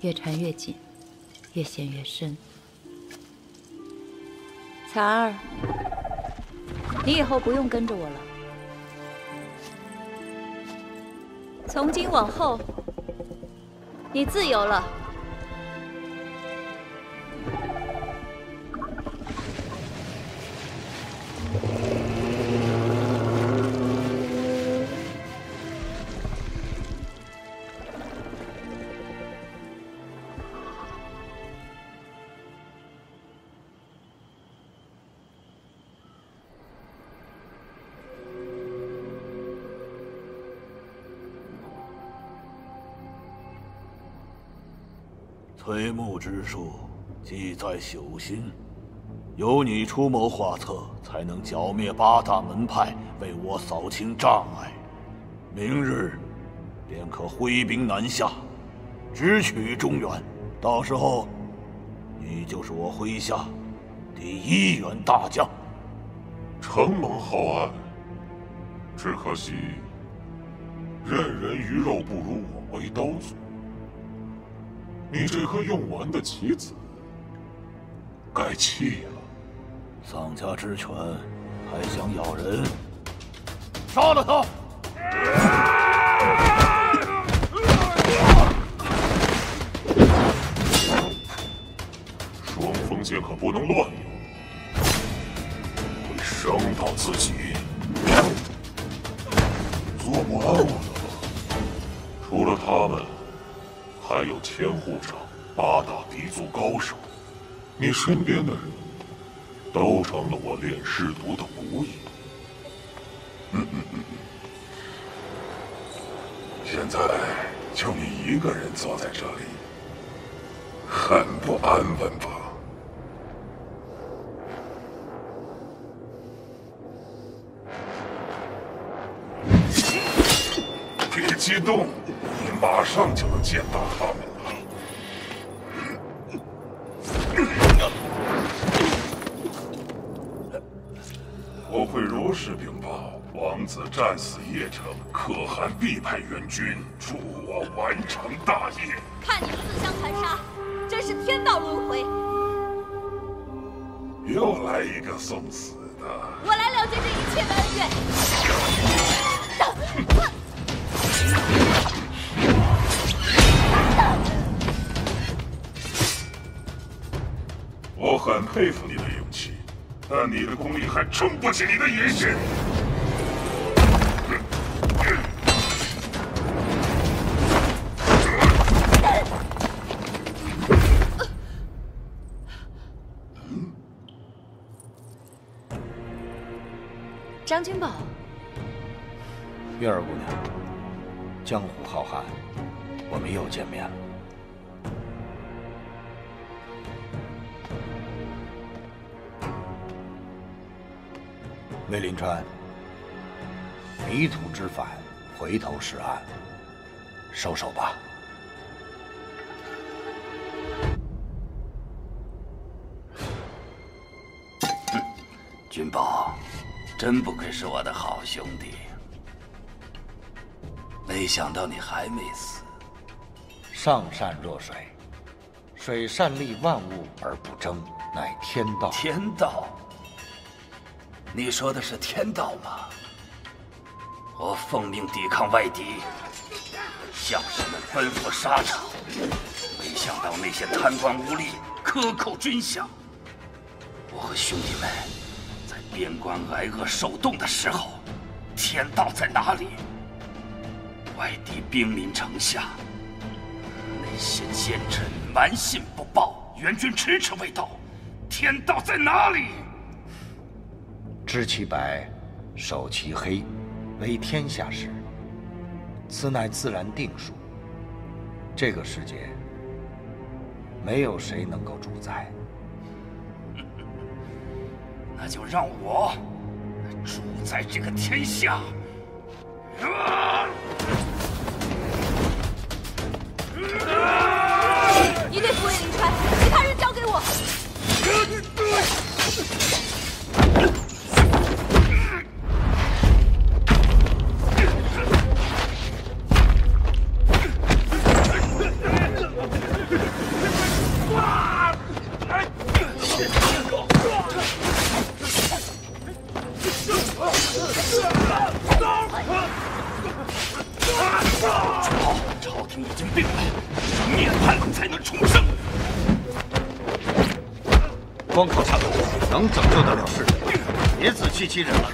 越缠越紧，越陷越深？彩儿，你以后不用跟着我了。从今往后，你自由了。推木之术记载朽心，有你出谋划策，才能剿灭八大门派，为我扫清障碍。明日便可挥兵南下，直取中原。到时候，你就是我麾下第一员大将。承蒙厚爱，只可惜任人鱼肉不如我为刀俎。 你这颗用完的棋子，该弃了。丧家之犬，还想咬人？杀了他！双凤剑可不能乱用，会伤到自己。做不安我的，除了他们。 还有千户城八大敌族高手，你身边的人都成了我炼尸毒的骨蚁。嗯嗯嗯。现在就你一个人坐在这里，很不安稳吧？别激动。 马上就能见到他们了。我会如实禀报王子战死邺城，可汗必派援军助我完成大业。看你们自相残杀，真是天道轮回。又来一个送死的。我来了解这一切的恩怨。我很佩服你的勇气，但你的功力还撑不起你的野心。张君宝，月儿姑娘，江湖浩瀚，我们又见面了。 魏临川，迷途知返，回头是岸，收手吧。君宝，真不愧是我的好兄弟。没想到你还没死。上善若水，水善利万物而不争，乃天道。天道。 你说的是天道吗？我奉命抵抗外敌，将士们奔赴沙场，没想到那些贪官污吏克扣军饷。我和兄弟们在边关挨饿受冻的时候，天道在哪里？外敌兵临城下，那些奸臣蛮信不报，援军迟迟未到，天道在哪里？ 知其白，守其黑，为天下事。此乃自然定数。这个世界，没有谁能够主宰。那就让我主宰这个天下。一对扶魏临川，其他人交给我。朝朝廷已经定了，灭叛才能重生。光靠他们能拯救得了世人？别自欺欺人了。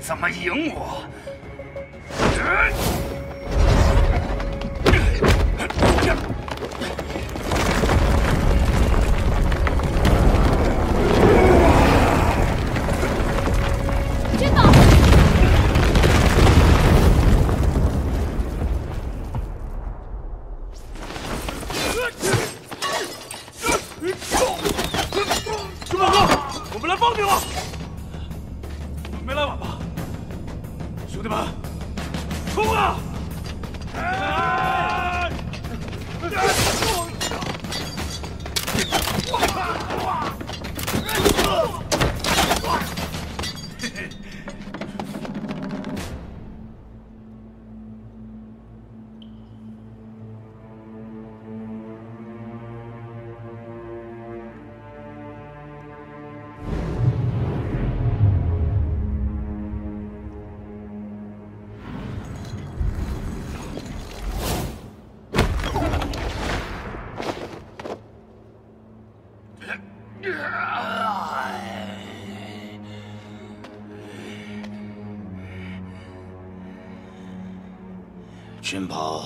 怎么赢我？ 君宝，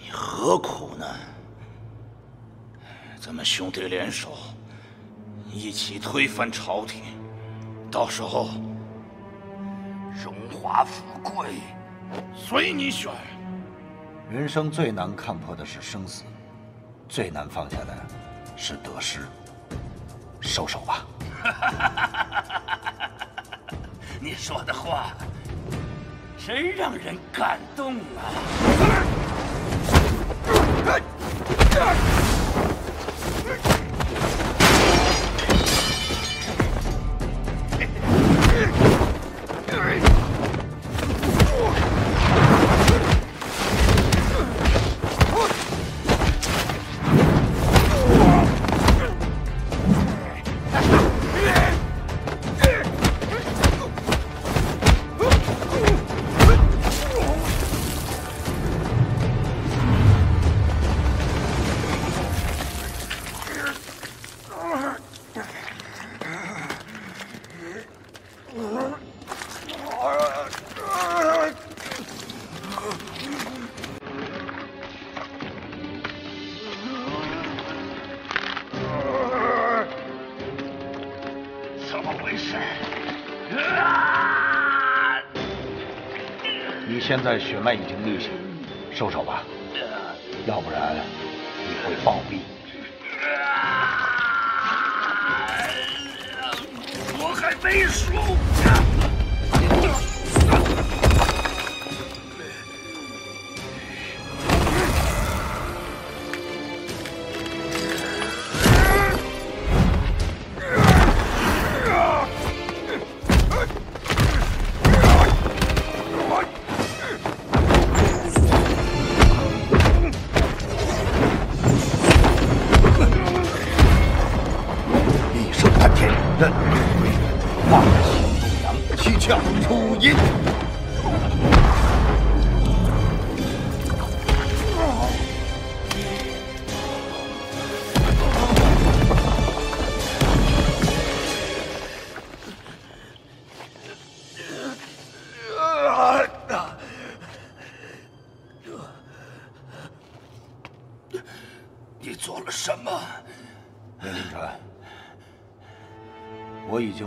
你何苦呢？咱们兄弟联手，一起推翻朝廷，到时候荣华富贵随你选。人生最难看破的是生死，最难放下的是得失。收手吧。你说的话真让人感动啊！ 现在血脉已经立起，收手吧，要不然你会暴毙。我还没输。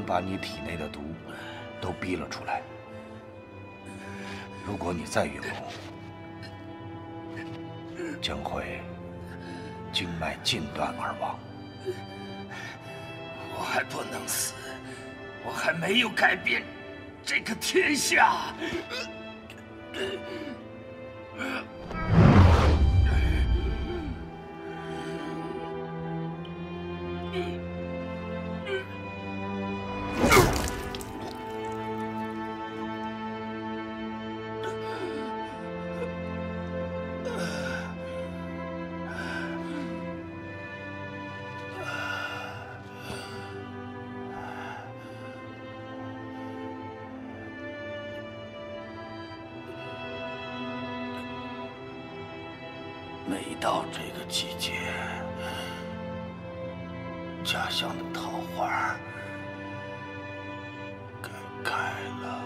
把你体内的毒都逼了出来。如果你再运功，将会经脉尽断而亡。我还不能死，我还没有改变这个天下。 每到这个季节，家乡的桃花该开了。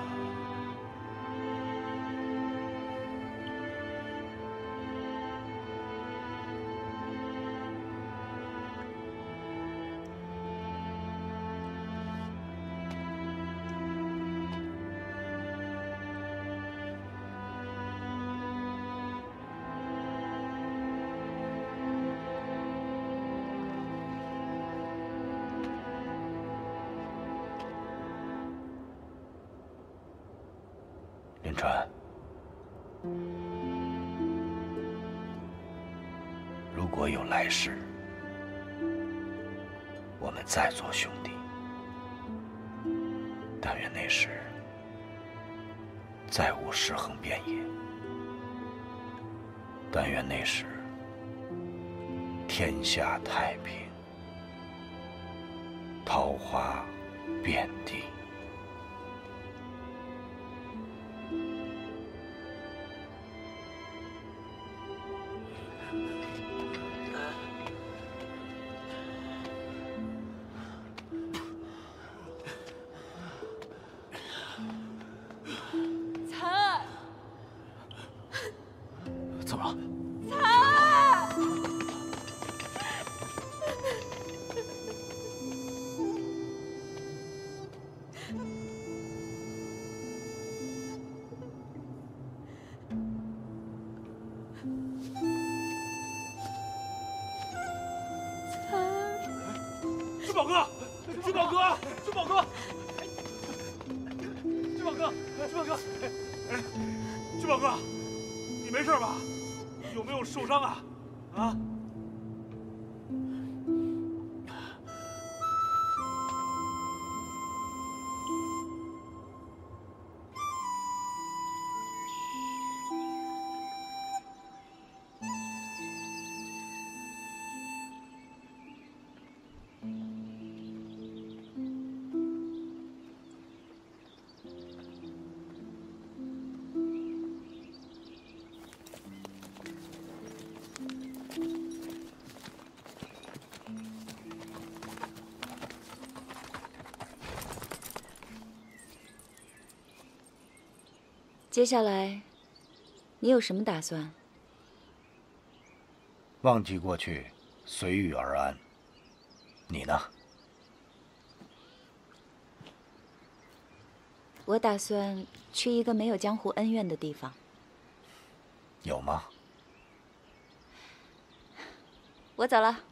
林川，如果有来世，我们再做兄弟。但愿那时再无尸横遍野，但愿那时天下太平，桃花遍地。宝哥，志宝哥，志宝哥，志宝哥，志宝哥，哎，志宝哥，你没事吧？有没有受伤啊？啊？ 接下来，你有什么打算？忘记过去，随遇而安。你呢？我打算去一个没有江湖恩怨的地方。有吗？我走了。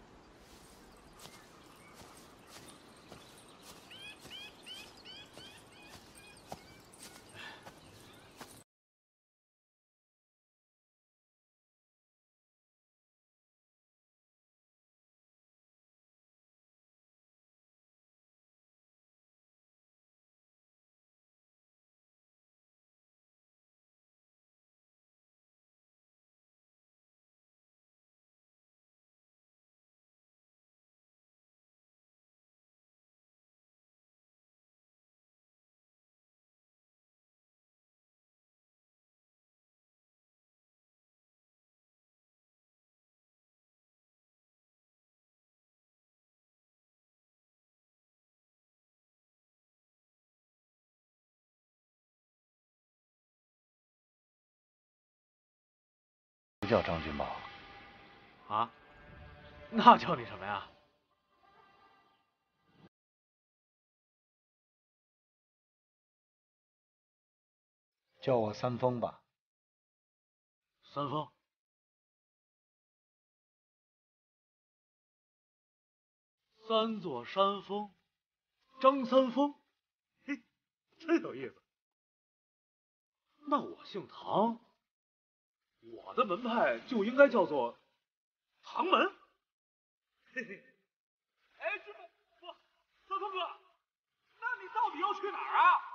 不叫张君宝，啊？那叫你什么呀？叫我三丰吧。三丰。三座山峰，张三丰，嘿，真有意思。那我姓唐。 我的门派就应该叫做唐门。嘿嘿，哎，这不，三丰哥，那你到底要去哪儿啊？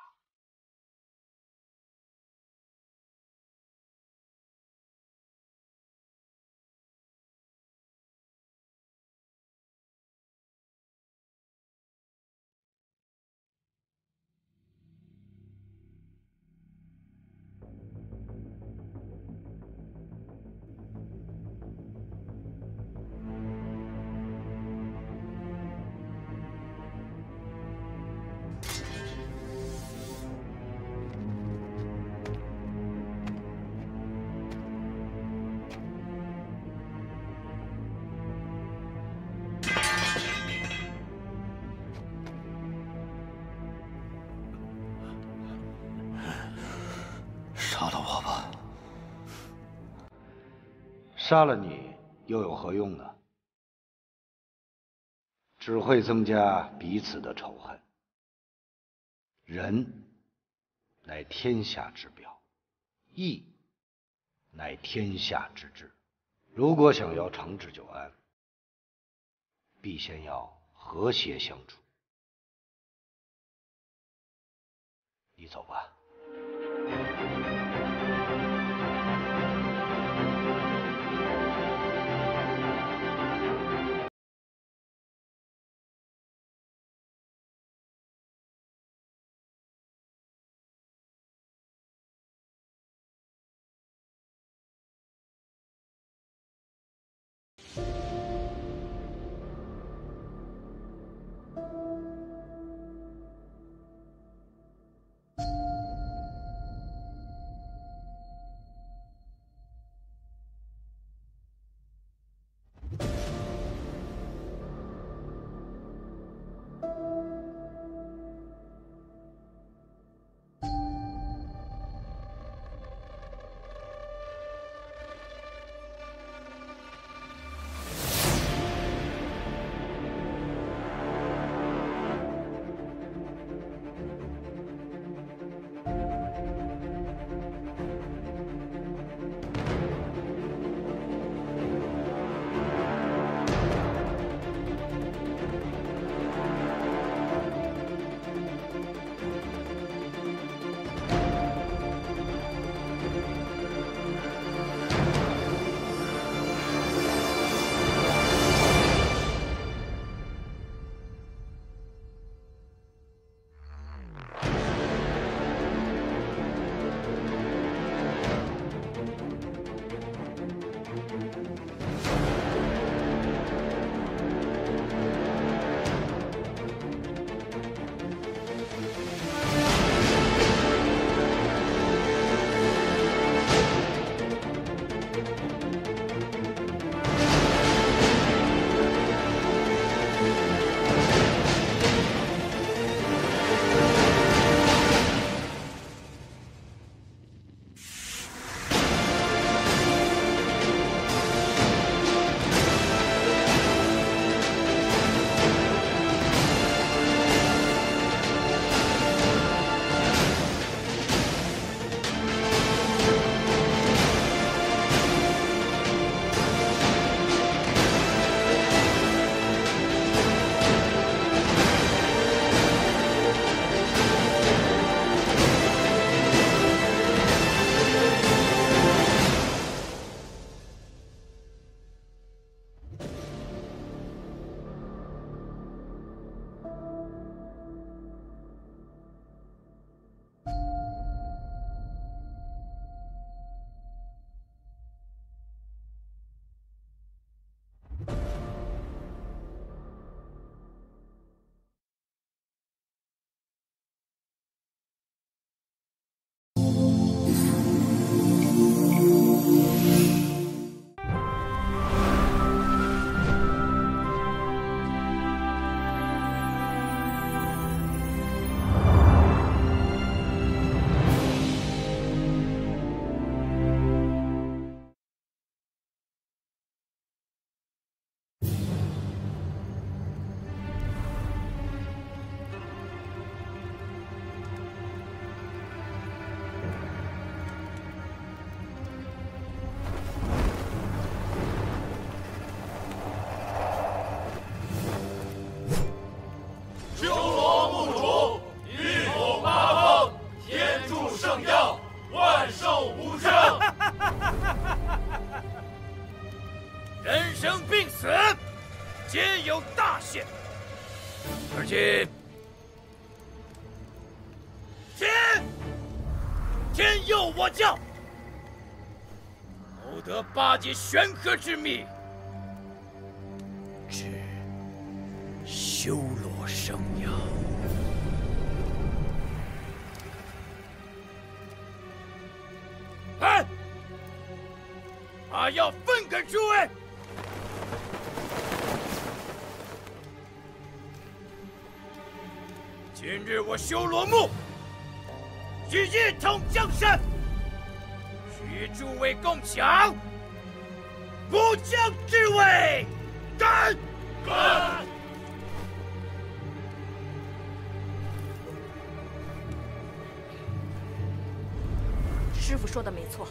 杀了你又有何用呢？只会增加彼此的仇恨。仁乃天下之标，义乃天下之治。如果想要长治久安，必先要和谐相处。你走吧。大限。而今，天天佑我教，谋得八节玄珂之秘，至修罗生涯。 哎，把药分给诸位。今日我修罗墓与一统江山，与诸位共享不将之位。干！干！ 师傅说的没错，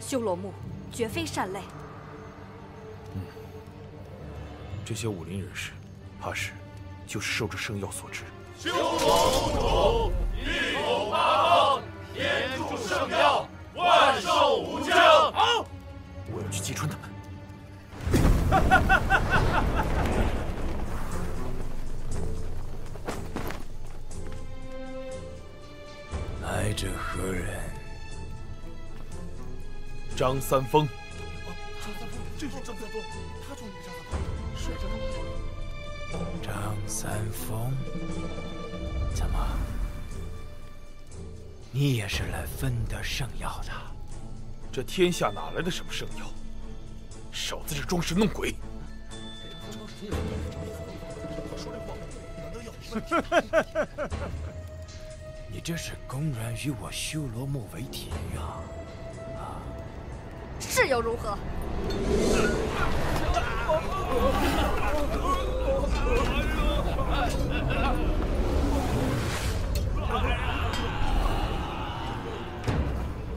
修罗墓绝非善类。嗯，这些武林人士，怕是就是受这圣药所致。修罗墓主，一统八方，天助圣药，万寿无疆。好，我要去击穿他们。来者何人？ 张三丰，张三丰，这是张三丰，他就是那个张三丰，是张三丰。张三丰，怎么，你也是来分得圣药的？这天下哪来的什么圣药？少在这装神弄鬼！你这是公然与我修罗墓为敌啊！ 是又如何？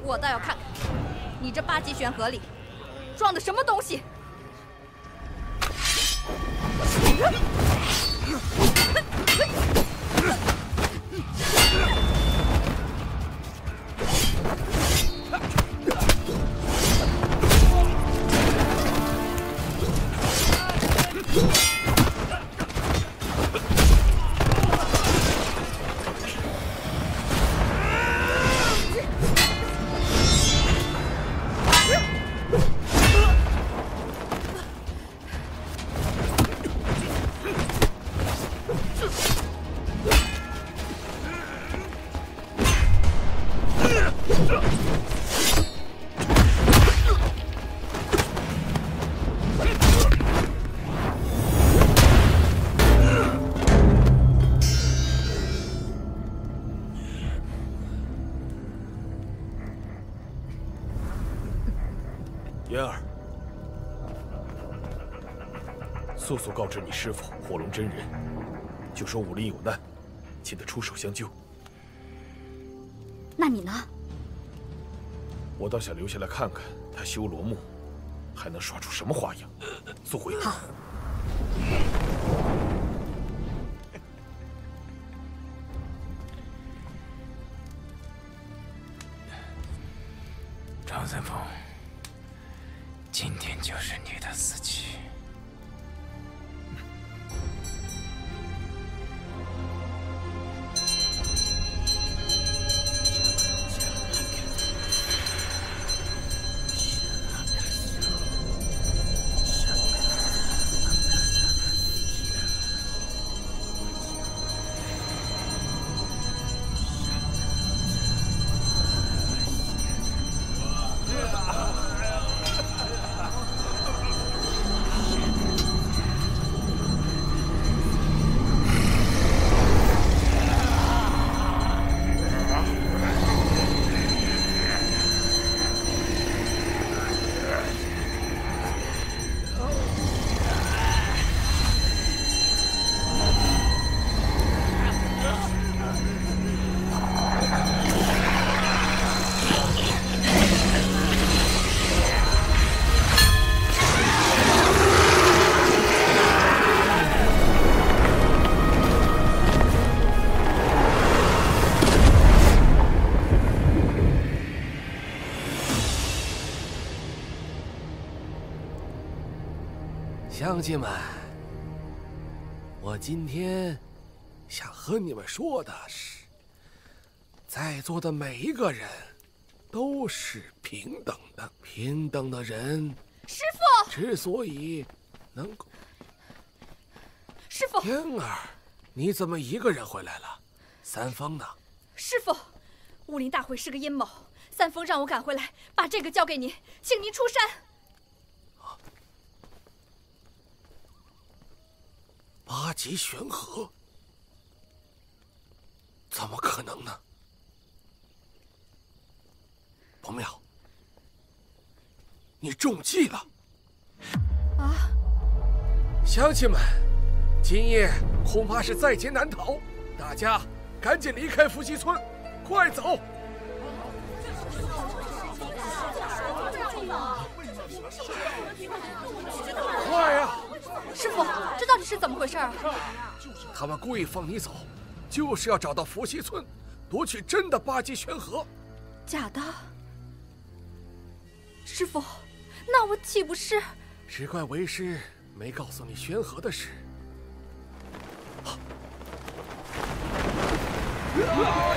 我倒要看看，你这八极玄盒里装的什么东西！速速告知你师父火龙真人，就说武林有难，记得出手相救。那你呢？我倒想留下来看看他修罗墓，还能耍出什么花样。速回。好。张三丰，今天就是你的死期。 乡亲们，我今天想和你们说的是，在座的每一个人都是平等的，平等的人。师父，之所以能够……师父，天儿，你怎么一个人回来了？三丰呢？师父，武林大会是个阴谋，三丰让我赶回来，把这个交给您，请您出山。 八极玄合，怎么可能呢？不妙，你中计了！啊！乡亲们，今夜恐怕是在劫难逃，大家赶紧离开伏羲村，快走！快呀！ 师傅，这到底是怎么回事啊？他们故意放你走，就是要找到伏羲村，夺取真的八极玄合。假的？师傅，那我岂不是……只怪为师没告诉你玄合的事。啊！啊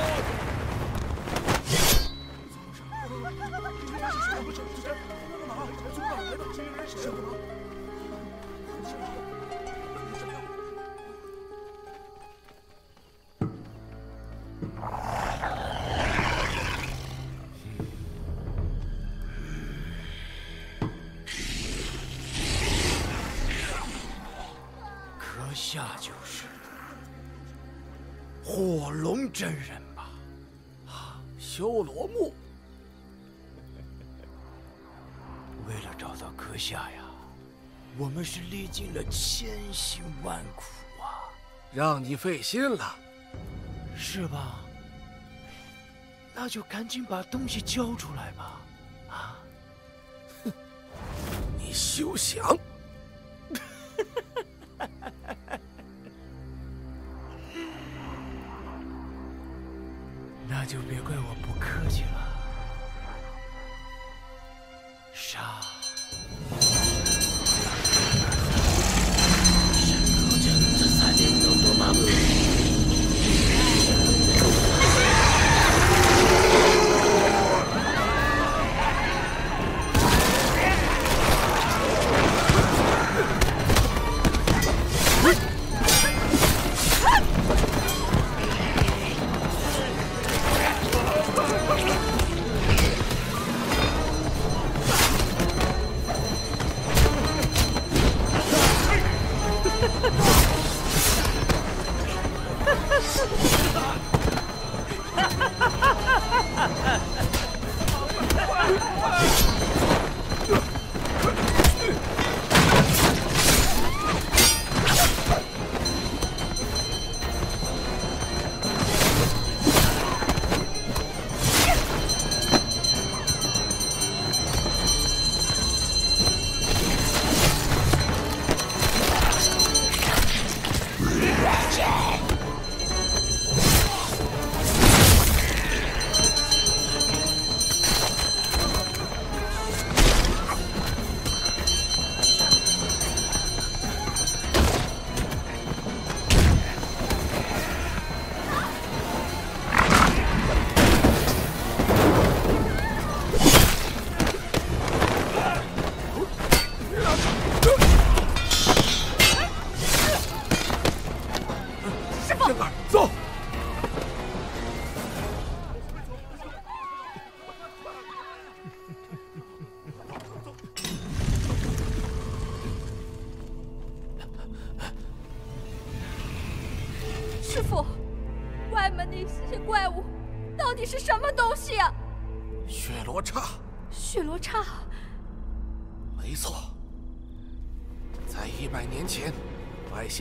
阁下就是火龙真人吧？啊，修罗木。为了找到阁下呀。 我们是历尽了千辛万苦啊，让你费心了，是吧？那就赶紧把东西交出来吧，啊！哼，你休想！那就别怪我不客气了，杀！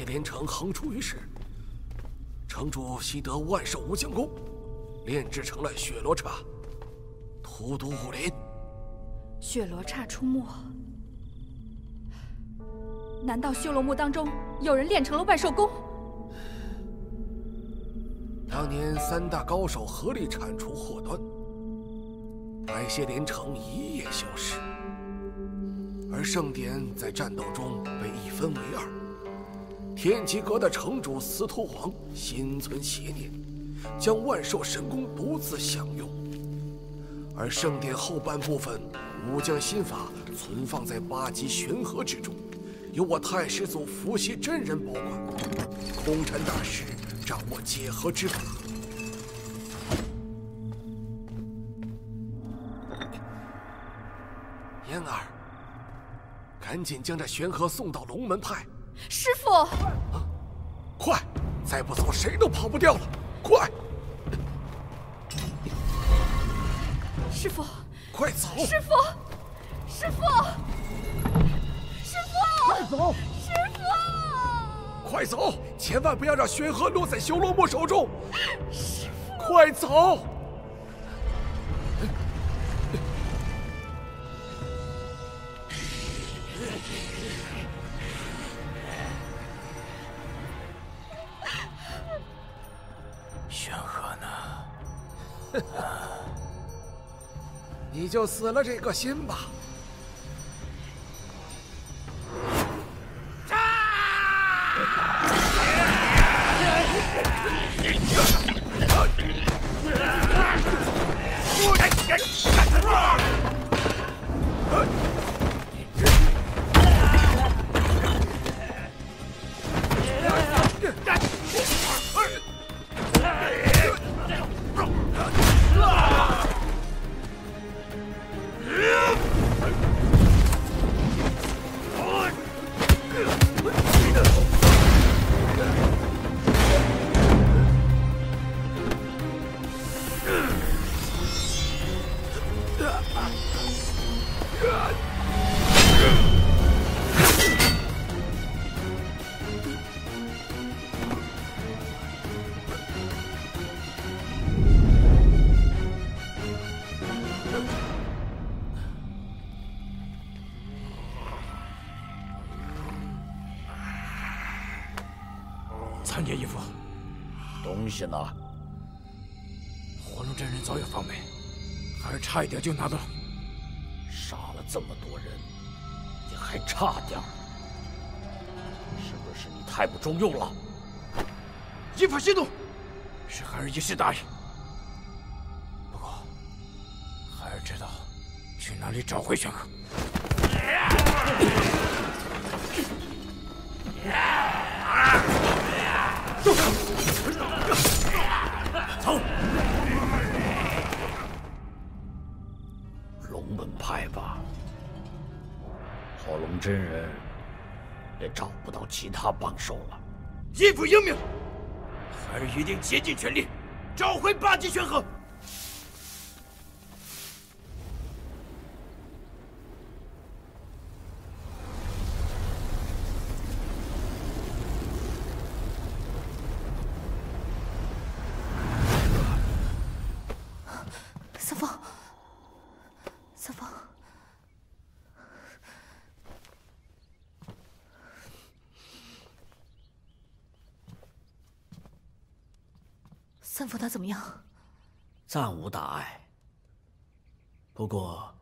连城横出于世，城主习得万寿无疆功，炼制成了雪罗刹，荼毒武林。雪罗刹出没，难道修罗木当中有人练成了万寿功？当年三大高手合力铲除祸端，白蝎连城一夜消失，而盛典在战斗中被一分为二。天极阁的城主司徒皇心存邪念，将万兽神功独自享用，而圣典后半部分武将心法存放在八极玄河之中，由我太师祖伏羲真人保管。空禅大师掌握解河之法。 嫣儿，赶紧将这玄河送到龙门派。师父、啊，快！再不走，谁都跑不掉了。快！师父，快走！师父，师父，师父，快走！师父，快走！千万不要让玄河落在修罗魔手中。师父，快走！ 你就死了这个心吧！参见义父。东西呢？火龙真人早有防备，孩儿差一点就拿到了。杀了这么多人，你还差点，是不是你太不中用了？义父息怒，是孩儿一时大意。不过，孩儿知道去哪里找回玄河。走，龙门派吧。火龙真人也找不到其他帮手了。义父英明，孩儿一定竭尽全力找回八极玄河。三佛他怎么样？暂无大碍。不过，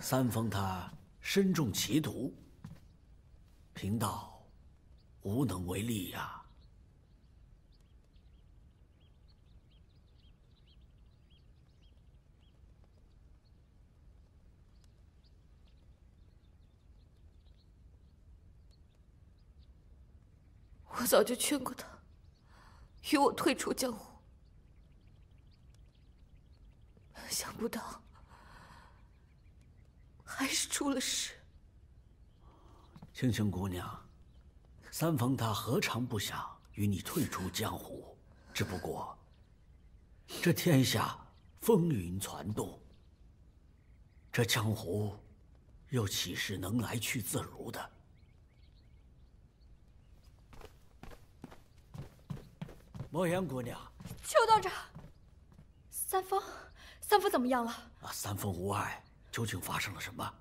三丰他身中歧途，贫道无能为力呀、啊。我早就劝过他。 与我退出江湖，想不到还是出了事。青青姑娘，三丰他何尝不想与你退出江湖？只不过这天下风云攒动，这江湖又岂是能来去自如的？ 莫言姑娘，邱道长，三丰，三丰怎么样了？啊，三丰无碍。究竟发生了什么？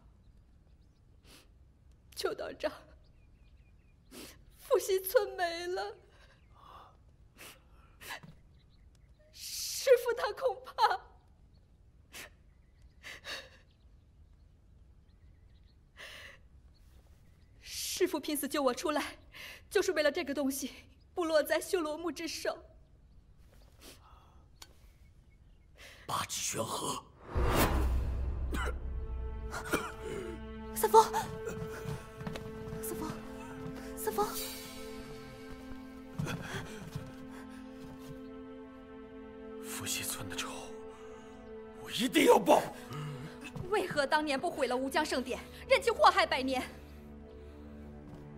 邱道长，伏羲村没了，师父他恐怕师父拼死救我出来，就是为了这个东西，部落在修罗木之手。八指玄核。三丰，三丰，三丰。 伏羲村的仇，我一定要报。为何当年不毁了吴江圣典，任其祸害百年？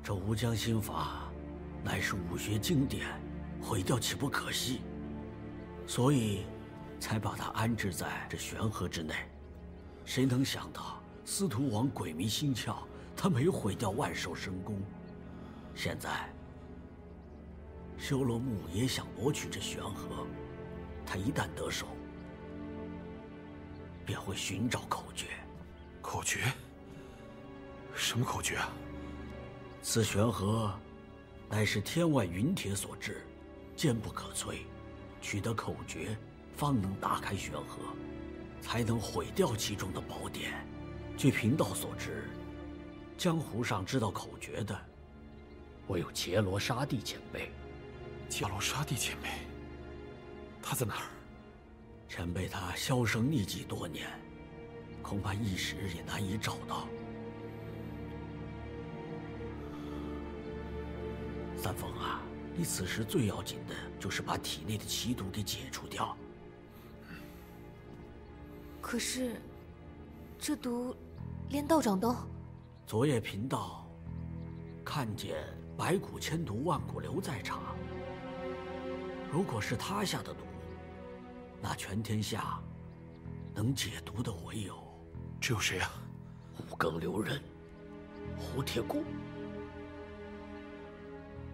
这吴江心法乃是武学经典，毁掉岂不可惜？所以，才把它安置在这玄河之内。谁能想到，司徒王鬼迷心窍，他没毁掉万寿神功，现在。 修罗木也想夺取这玄河，他一旦得手，便会寻找口诀。口诀？什么口诀啊？此玄河，乃是天外云铁所制，坚不可摧。取得口诀，方能打开玄河，才能毁掉其中的宝典。据贫道所知，江湖上知道口诀的，唯有伽罗沙帝前辈。 伽罗沙帝前辈，他在哪儿？前辈他销声匿迹多年，恐怕一时也难以找到。三丰啊，你此时最要紧的就是把体内的奇毒给解除掉。可是，这毒连道长都……昨夜贫道看见百蛊千毒万古流在场。 如果是他下的毒，那全天下能解毒的唯有只有谁啊？五更留人，胡铁骨。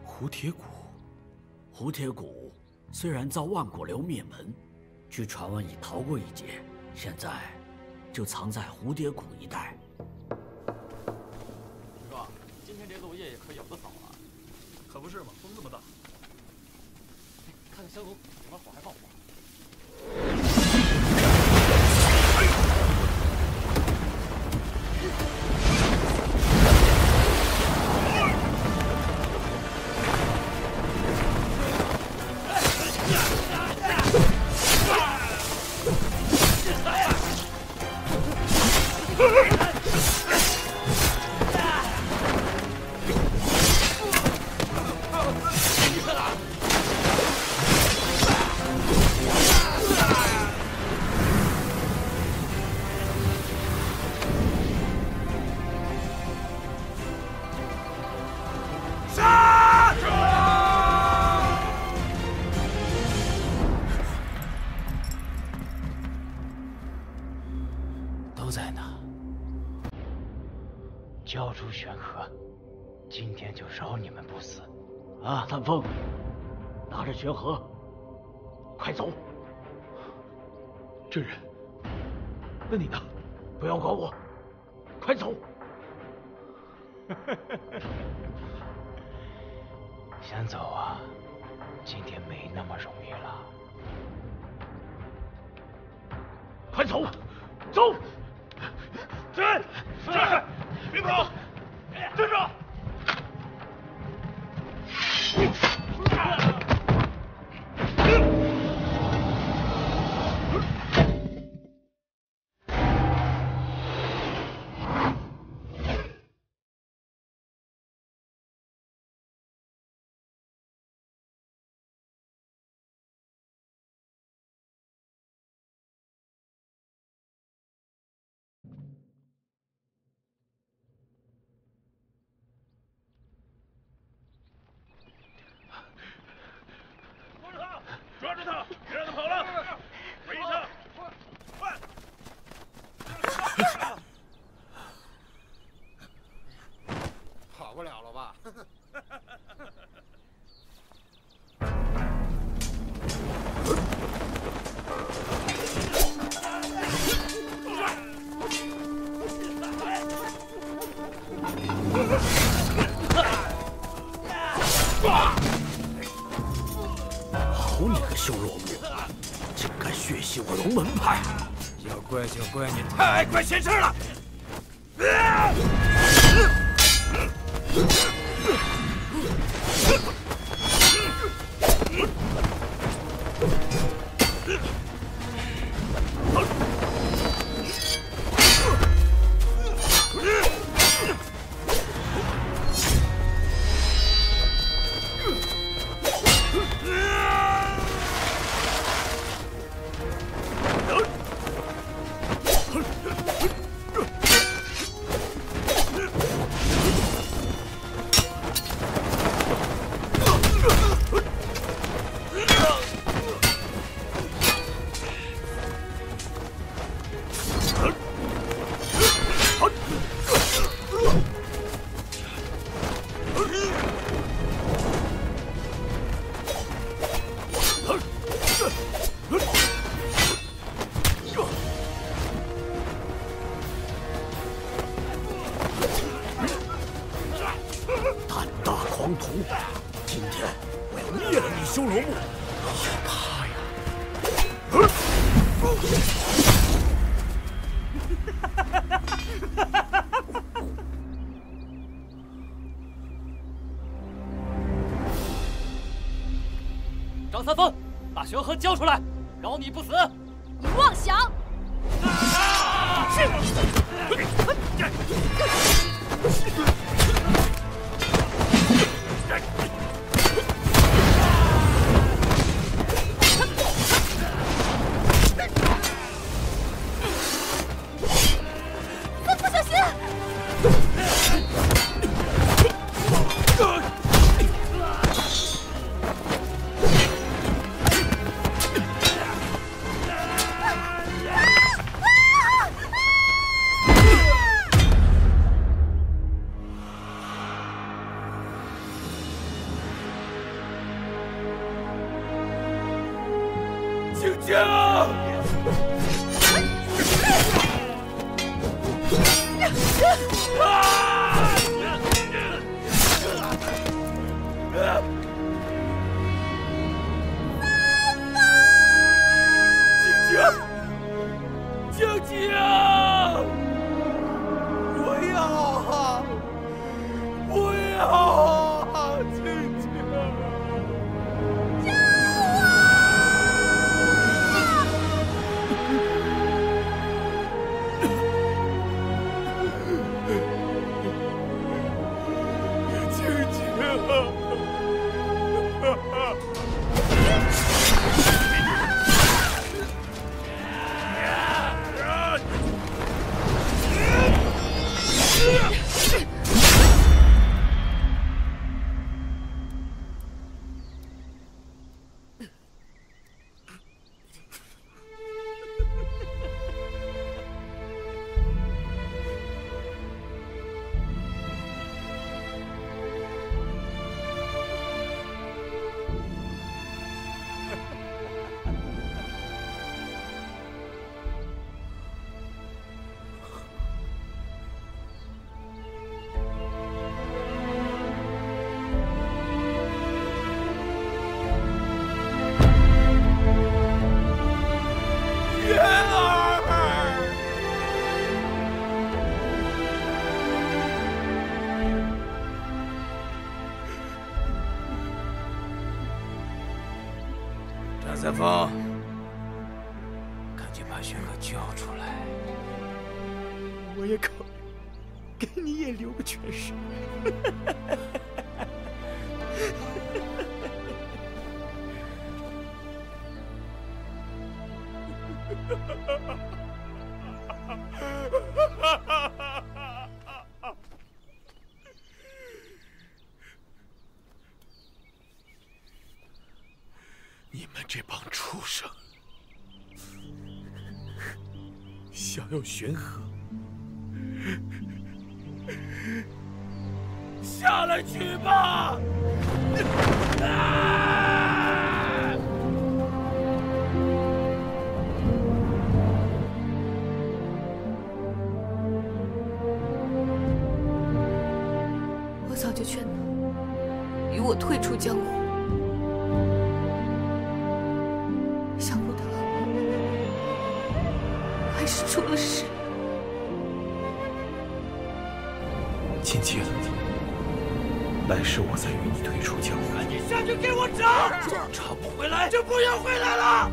胡铁骨，胡铁骨虽然遭万古流灭门，据传闻已逃过一劫，现在就藏在蝴蝶谷一带。师哥，今天这落叶也可有的扫了，可不是嘛，风这么大。 看看香炉里面火还冒不冒？ 三丰，拿着玄核，快走！真人，那你呢？不要管我，快走！想走啊？今天没那么容易了。快走，走！真人，真人，别跑！真人。 跑不了了吧？好你个修罗木，竟敢血洗我龙门派！要怪就怪你太爱管闲事了！啊 Ugh! 张三丰，把玄和交出来，饶你不死！你妄想！啊！三丰，赶紧把玄哥交出来！我也考虑给你也留个全尸。想要玄和，下来去吧！啊！我早就劝他与我退出江湖。 是出了事，亲切了你，来世我再与你退出江湖。你下去给我查，查不回来就不要回来了。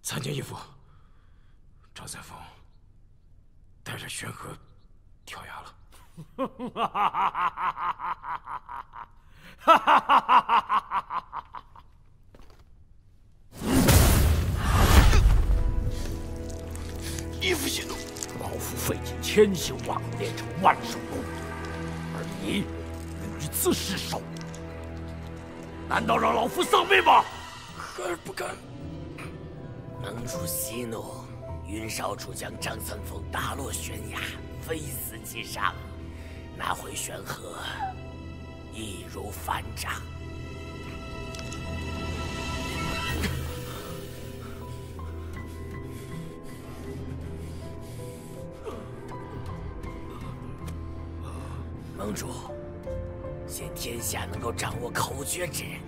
参见义父，赵三丰带着玄和跳崖了。 义父息怒！老夫费尽千辛万苦练成万寿功，而你屡次失手，难道让老夫丧命吗？孩儿不敢。盟主息怒，云少主将张三丰打落悬崖，非死即伤。 拿回玄和，易如反掌。盟主，现天下能够掌握口诀之人，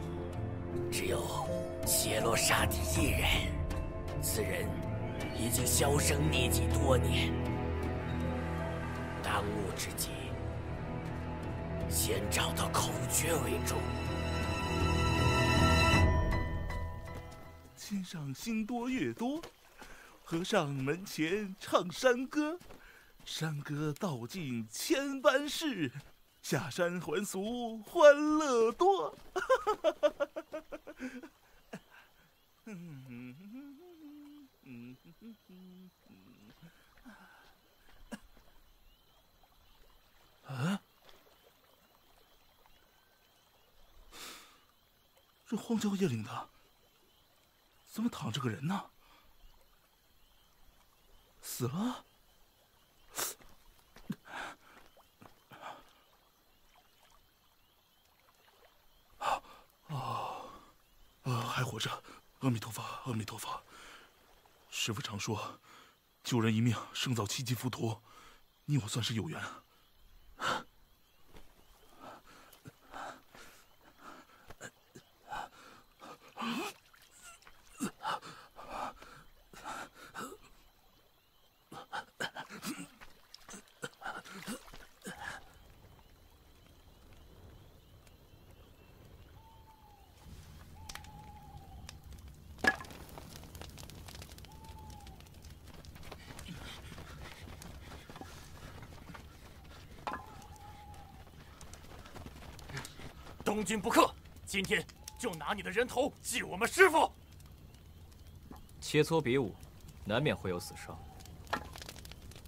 只有切罗刹帝一人。此人已经销声匿迹多年，当务之急。 先找到口诀为主。天上星多月多，和尚门前唱山歌。山歌道尽千般事，下山还俗欢乐多。啊！ 这荒郊野岭的，怎么躺着个人呢？死了？啊哦，呃，还活着！阿弥陀佛，阿弥陀佛。师父常说，救人一命胜造七级浮屠，你我算是有缘。 东军不克，今天就拿你的人头祭我们师父。切磋比武，难免会有死伤。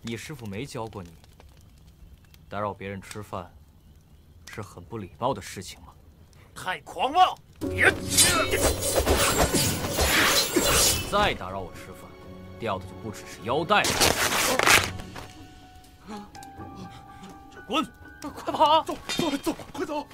你师父没教过你，打扰别人吃饭，是很不礼貌的事情吗？太狂妄！别再打扰我吃饭，掉的就不只是腰带了。滚！快跑！走走走，快走！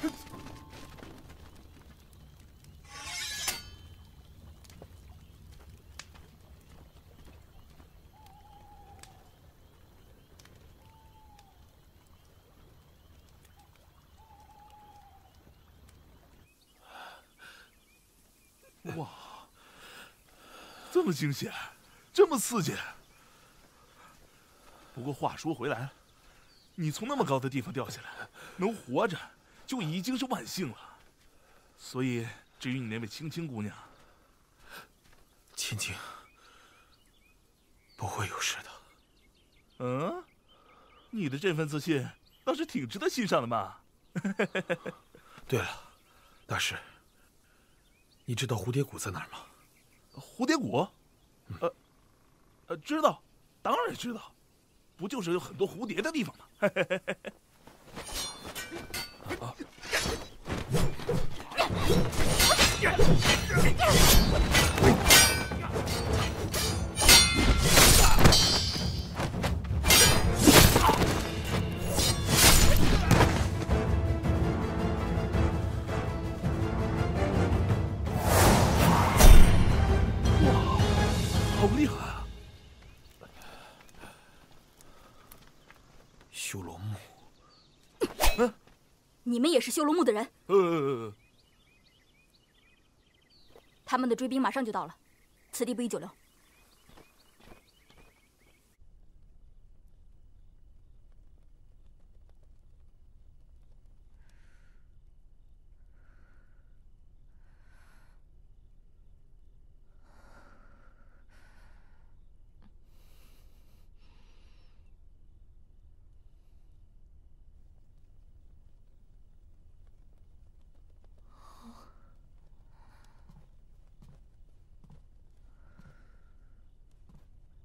哇，这么惊险，这么刺激。不过话说回来，你从那么高的地方掉下来，能活着就已经是万幸了。所以，至于你那位青青姑娘，青青不会有事的。嗯，你的这份自信倒是挺值得欣赏的嘛。对了，大师。 你知道蝴蝶谷在哪儿吗？蝴蝶谷，呃，呃，知道，当然知道，不就是有很多蝴蝶的地方吗？啊！你们也是修罗墓的人。呃，他们的追兵马上就到了，此地不宜久留。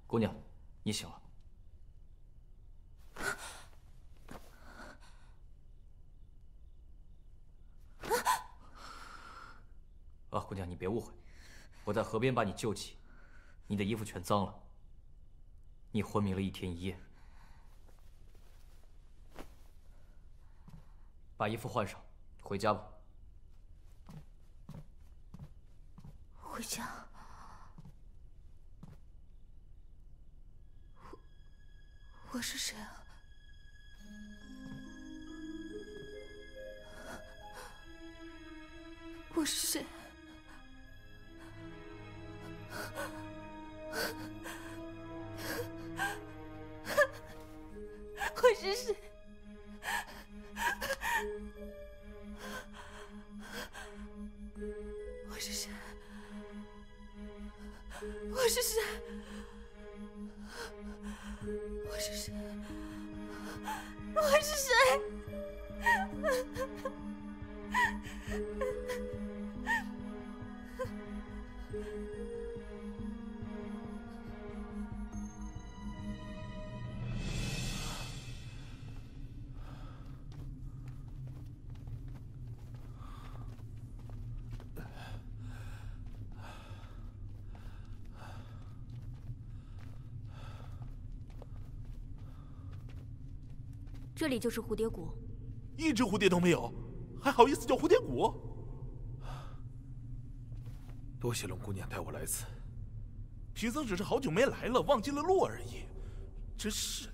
姑娘，你醒了。啊，姑娘，你别误会，我在河边把你救起，你的衣服全脏了，你昏迷了一天一夜，把衣服换上，回家吧。回家。 我是谁啊？我是谁？我是谁？我是谁？我是谁？ 我是谁？我是谁？这里就是蝴蝶谷，一只蝴蝶都没有，还好意思叫蝴蝶谷？多谢龙姑娘带我来此，贫僧只是好久没来了，忘记了路而已。真是。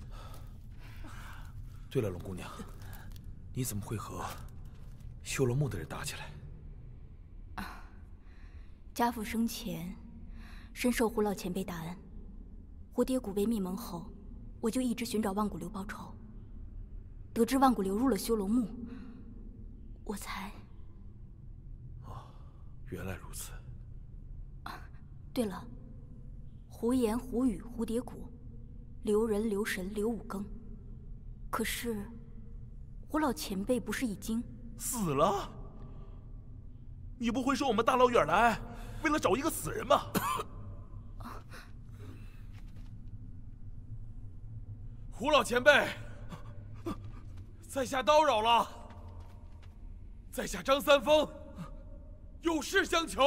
对了，龙姑娘，你怎么会和修罗墓的人打起来？啊，家父生前深受胡老前辈大恩，蝴蝶谷被灭门后，我就一直寻找万古流报仇。 得知万古流入了修罗墓，我才……哦，原来如此。啊，对了，胡言、胡语、蝴蝶谷，留人、留神、留五更。可是，胡老前辈不是已经死了？你不会说我们大老远来，为了找一个死人吧？啊、胡老前辈。 在下叨扰了，在下张三丰，有事相求。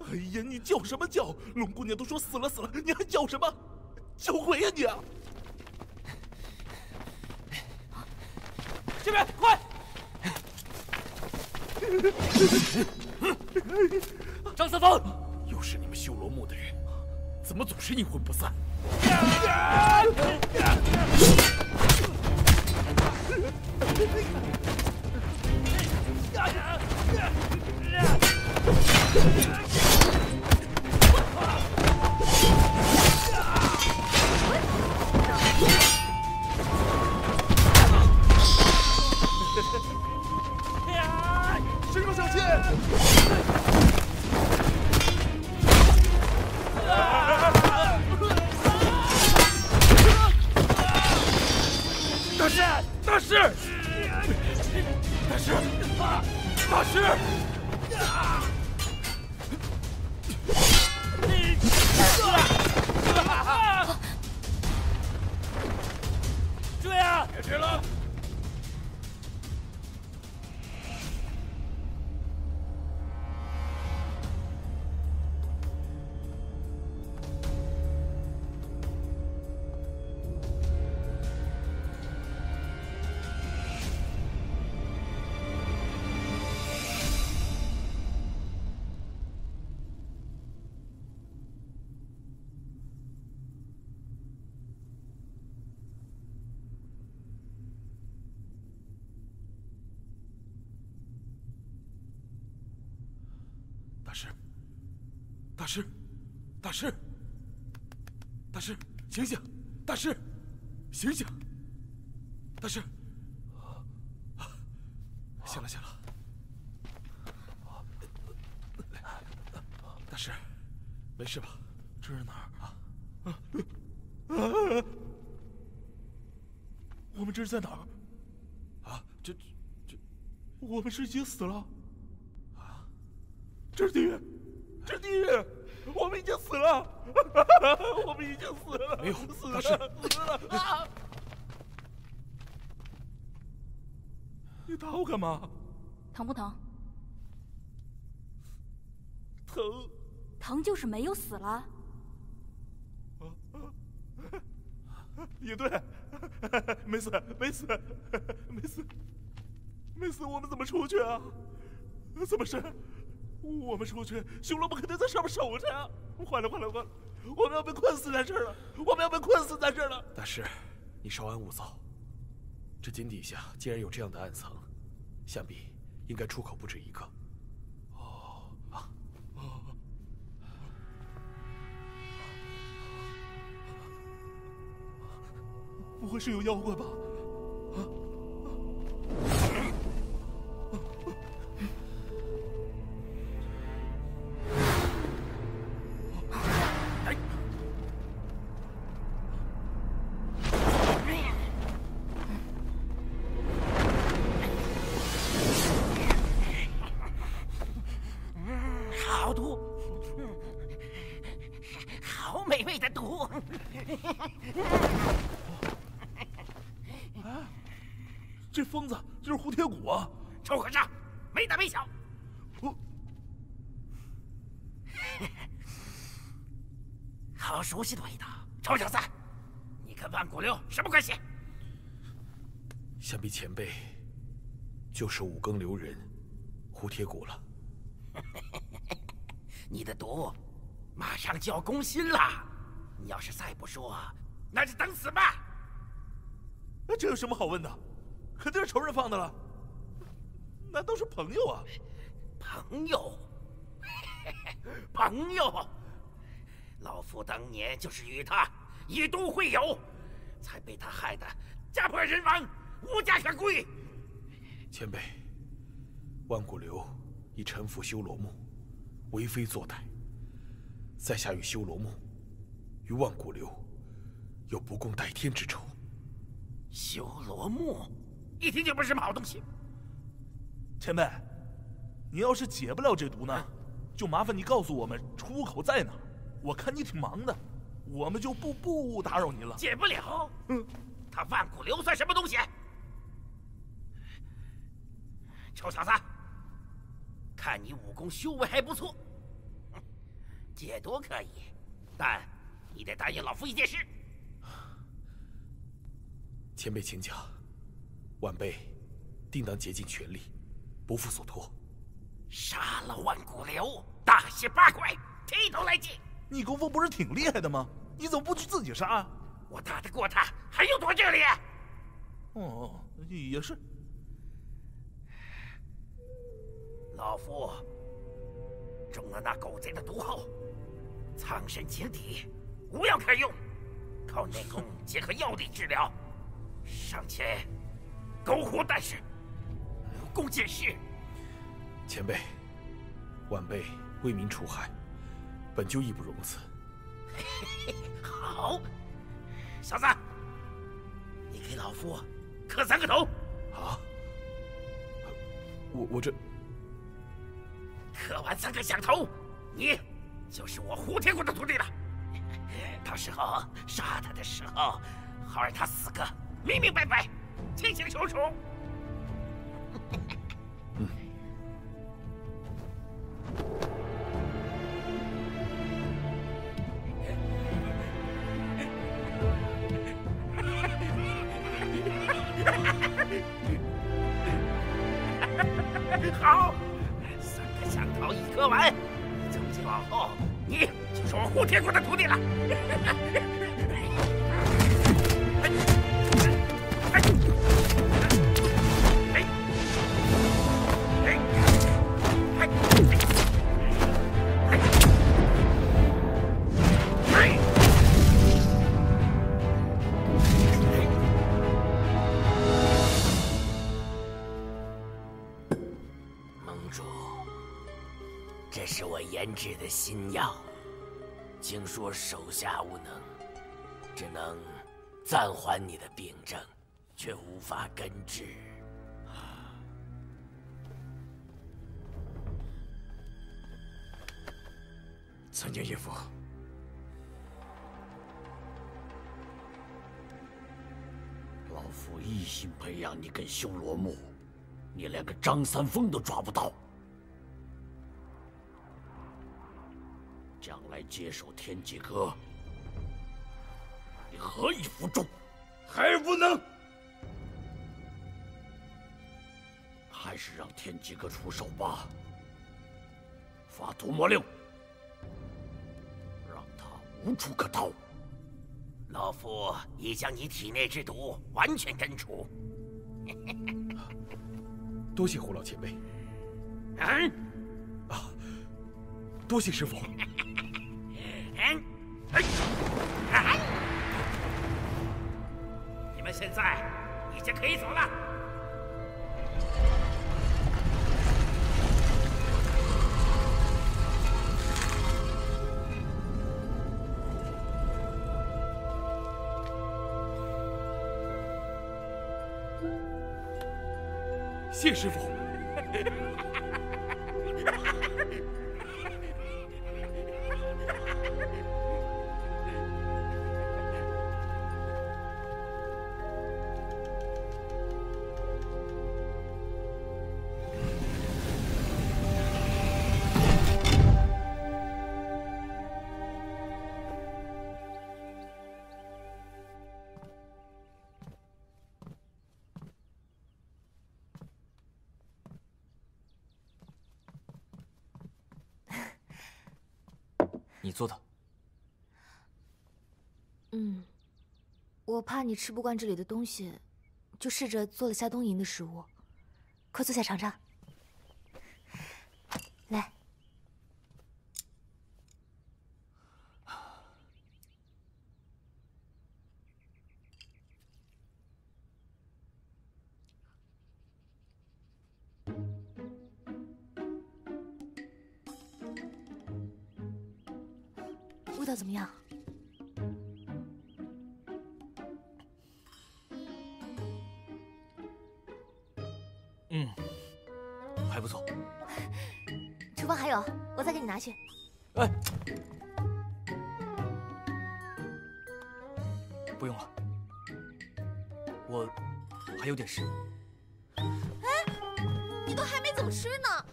哎呀，你叫什么叫？龙姑娘都说死了死了，你还叫什么？叫鬼呀你！这边快！张三丰，又是你们修罗墓的人，怎么总是阴魂不散？啊啊 谁敢上前？ 大师，大师，大师，大师，大师，大师，醒醒！大师，醒醒！大师，醒了，醒了。大师，没事吧？这是哪儿啊？啊啊！我们这是在哪儿？ 这这，我们是已经死了啊！这是地狱，这是地狱，我们已经死了，我们已经死了，没有死了，死了啊！你打我干嘛？疼不疼？疼。疼就是没有死了。也对，没死，没死，没死。 没死，我们怎么出去啊？怎么是？我们出去，熊萝卜肯定在上面守着呀！坏了，坏了，坏了！我们要被困死在这儿了！我们要被困死在这儿了！大师，你稍安勿躁。这井底下竟然有这样的暗藏，想必应该出口不止一个。哦啊！哦不会是有妖怪吧？啊！ 熟悉的味道，臭小子，你跟万古流什么关系？想必前辈就是五更流人胡铁骨了。你的毒马上就要攻心了，你要是再不说，那就等死吧。那这有什么好问的？肯定是仇人放的了。难道是朋友啊？朋友，朋友。 老夫当年就是与他以毒会友，才被他害得家破人亡，无家可归。前辈，万古流已臣服修罗墓，为非作歹。在下与修罗墓，与万古流有不共戴天之仇。修罗墓，一听就不是什么好东西。前辈，你要是解不了这毒呢，就麻烦你告诉我们出口在哪。 我看你挺忙的，我们就不不打扰您了。解不了，嗯，他万古流算什么东西？臭小子，看你武功修为还不错，解毒可以，但你得答应老夫一件事。前辈请讲，晚辈定当竭尽全力，不负所托。杀了万古流，大卸八块，剃头来祭。 你功夫不是挺厉害的吗？你怎么不去自己杀啊？我打得过他，还用躲这里？哦，也是。老夫中了那狗贼的毒后，藏身井底，无药可用，靠内功结合药力治疗。尚且苟活但是，武功解释。前辈，晚辈为民除害。 本就义不容辞。好，小子，你给老夫磕三个头。啊！我我这磕完三个响头，你就是我胡铁骨的徒弟了。到时候杀他的时候，好让他死个明明白白、清清楚楚。嗯。 好，三个响头一磕完，从今往后你就是我胡铁骨的徒弟了。研制的新药，听说手下无能，只能暂缓你的病症，却无法根治。参见叶父。 老夫一心培养你根修罗木，你连个张三丰都抓不到。将来接手天机阁，你何以服众？还无能。还是让天机阁出手吧。发毒魔令，让他无处可逃。 老夫已将你体内之毒完全根除。多谢胡老前辈。嗯。啊，多谢师傅。嗯。你们现在已经可以走了。谢师傅。你做的。嗯，我怕你吃不惯这里的东西，就试着做了夏东营的食物，快坐下尝尝。来，味道怎么样？嗯，还不错。厨房还有，我再给你拿去。哎，不用了，我还有点事。哎，你都还没怎么吃呢。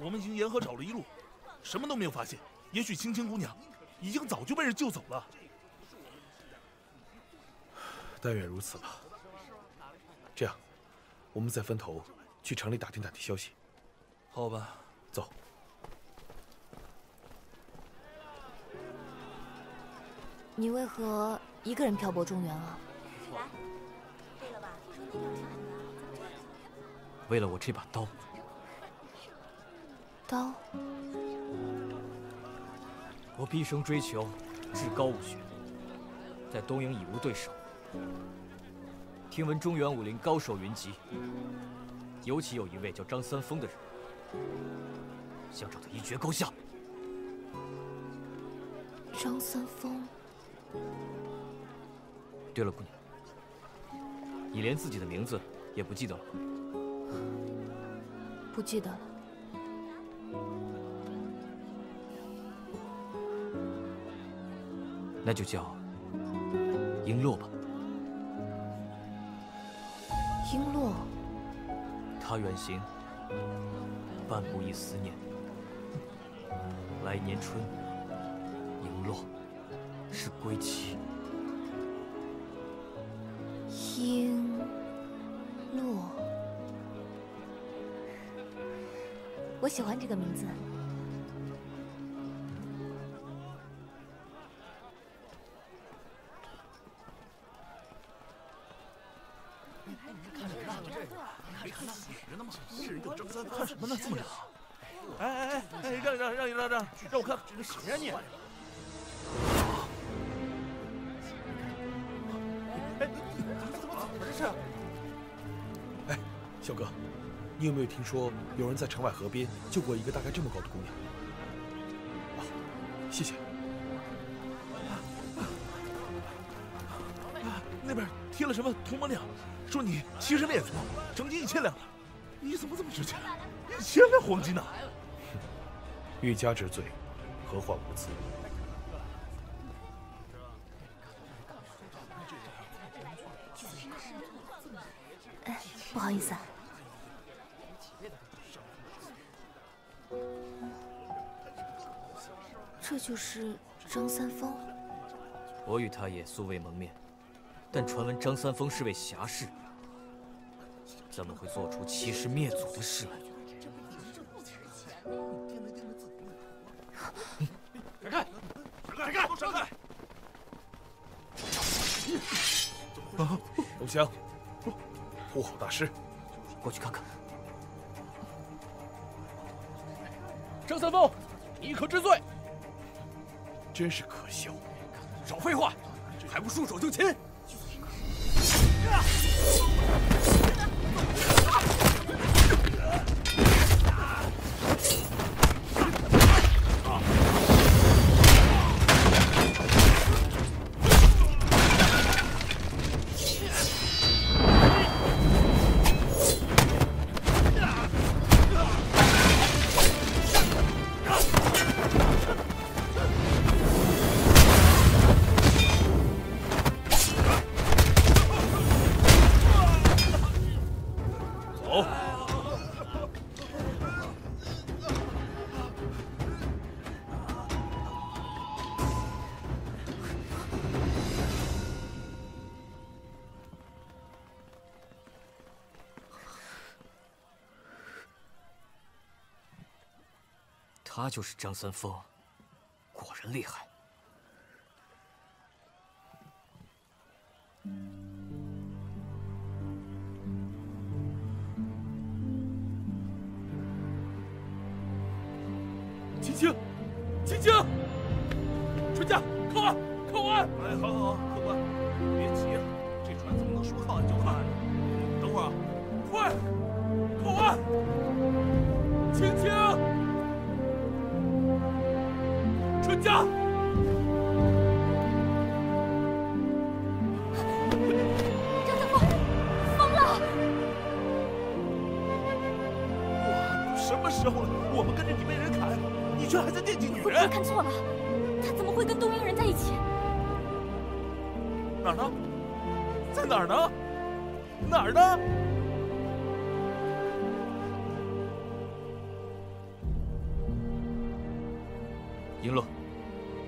我们已经沿河找了一路，什么都没有发现。也许青青姑娘已经早就被人救走了。但愿如此吧。这样，我们再分头去城里打听打听消息。好吧，走。 你为何一个人漂泊中原啊？为了我这把刀。刀。我毕生追求至高武学，在东营已无对手。听闻中原武林高手云集，尤其有一位叫张三丰的人，想找他一决高下。张三丰。 对了，姑娘，你连自己的名字也不记得了？不记得了。那就叫璎珞吧。璎珞，她远行，半步一思念。来年春，璎珞。是归期。璎珞，我喜欢这个名字。 看什么呢？这么着？哎哎哎哎，让让让让让，让我看这是谁呀你？哎，怎么怎么回事？哎，小哥，你有没有听说有人在城外河边救过一个大概这么高的姑娘？啊，谢谢。啊，那边贴了什么铜门两，说你七十链子，整金一千两了。 你怎么这么值钱？一千两黄金呢、啊？欲加之罪，何患无辞？哎，不好意思啊。这就是张三丰。我与他也素未蒙面，但传闻张三丰是位侠士。 怎么会做出欺师灭祖的事来？闪开！闪开！闪开！啊！龙翔，护好大师，过去看看。张三丰，你可知罪？真是可笑！少废话，还不束手就擒！ 他就是张三丰，果然厉害。青青，青青，船家靠岸，靠岸！哎，好好好，客官，别急，这船怎么能说靠岸就靠岸？等会儿啊，快，靠岸！青青。 春家，张三丰疯了！哇，什么时候了？我们跟着你被人砍，你却还在惦记女人？我看错了，他怎么会跟东营人在一起？哪儿呢？在哪儿呢？哪儿呢？璎珞。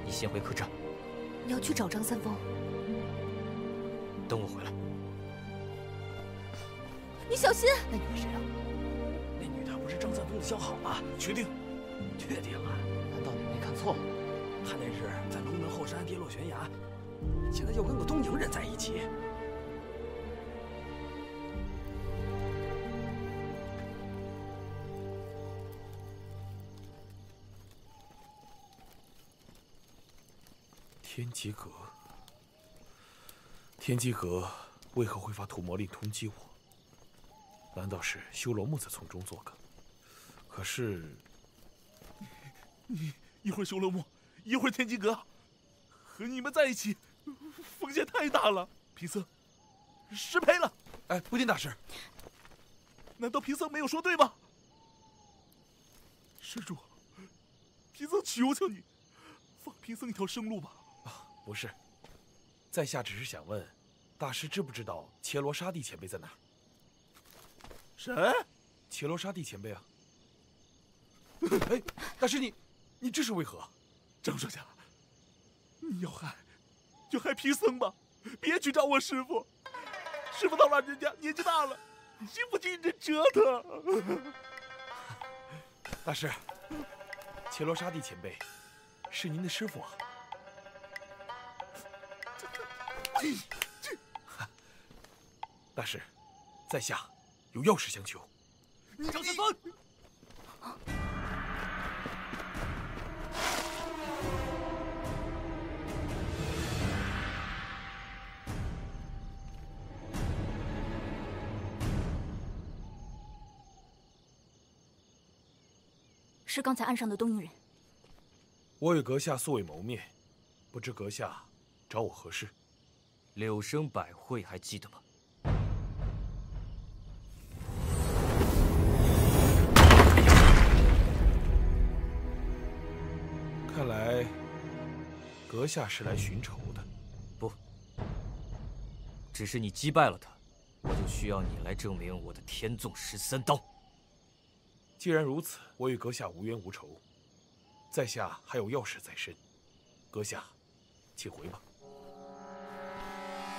你先回客栈。你要去找张三丰。等我回来。你小心！那女的谁啊？那女的不是张三丰的相好吗？确定？确定啊？难道你没看错？她那是在龙门后山跌落悬崖，现在又跟个东营人在一起。天机阁，天机阁为何会发土魔令通缉我？难道是修罗木在从中作梗？可是，你一会儿修罗木，一会儿天机阁，和你们在一起，风险太大了。贫僧失陪了。哎，不进大师，难道贫僧没有说对吗？施主，贫僧求求你，放贫僧一条生路吧。 不是，在下只是想问，大师知不知道伽罗沙帝前辈在哪儿？谁？伽罗沙帝前辈啊！哎，大师你，你这是为何？张少侠，你要害就害贫僧吧，别去找我师傅。师傅他老人家年纪大了，经不起你这折腾。大师，切罗沙帝前辈是您的师傅啊。大师，在下有要事相求。你找三三。 是刚才岸上的东瀛人。我与阁下素未谋面，不知阁下找我何事？柳生百惠还记得吗？看来，阁下是来寻仇的。不，只是你击败了他，我就需要你来证明我的天纵十三刀。 既然如此，我与阁下无冤无仇，在下还有要事在身，阁下，请回吧。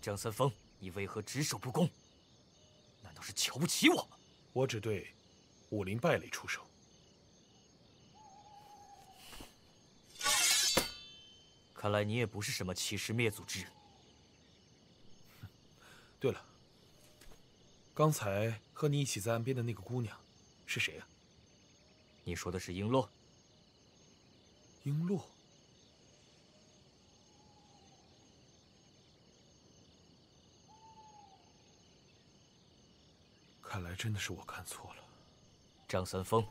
张三丰，你为何只守不攻？难道是瞧不起我吗？我只对武林败类出手。看来你也不是什么欺师灭祖之人。对了，刚才和你一起在岸边的那个姑娘是谁呀？你说的是璎珞？璎珞。 看来真的是我看错了，张三丰，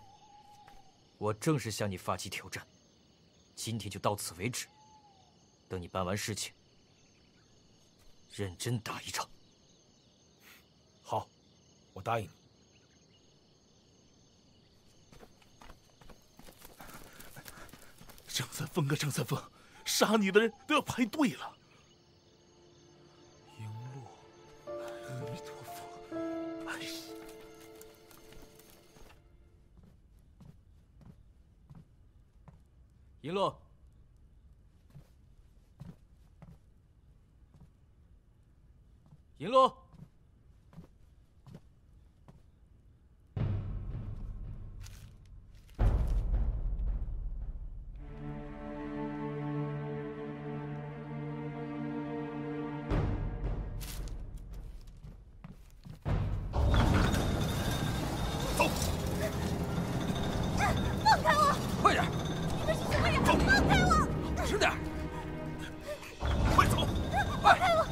我正式向你发起挑战，今天就到此为止。等你办完事情，认真打一场。好，我答应你。张三丰啊，张三丰，杀你的人都要排队了。 璎珞，璎珞，走！放开我！快点！ 放开我！使点，快走！放开我！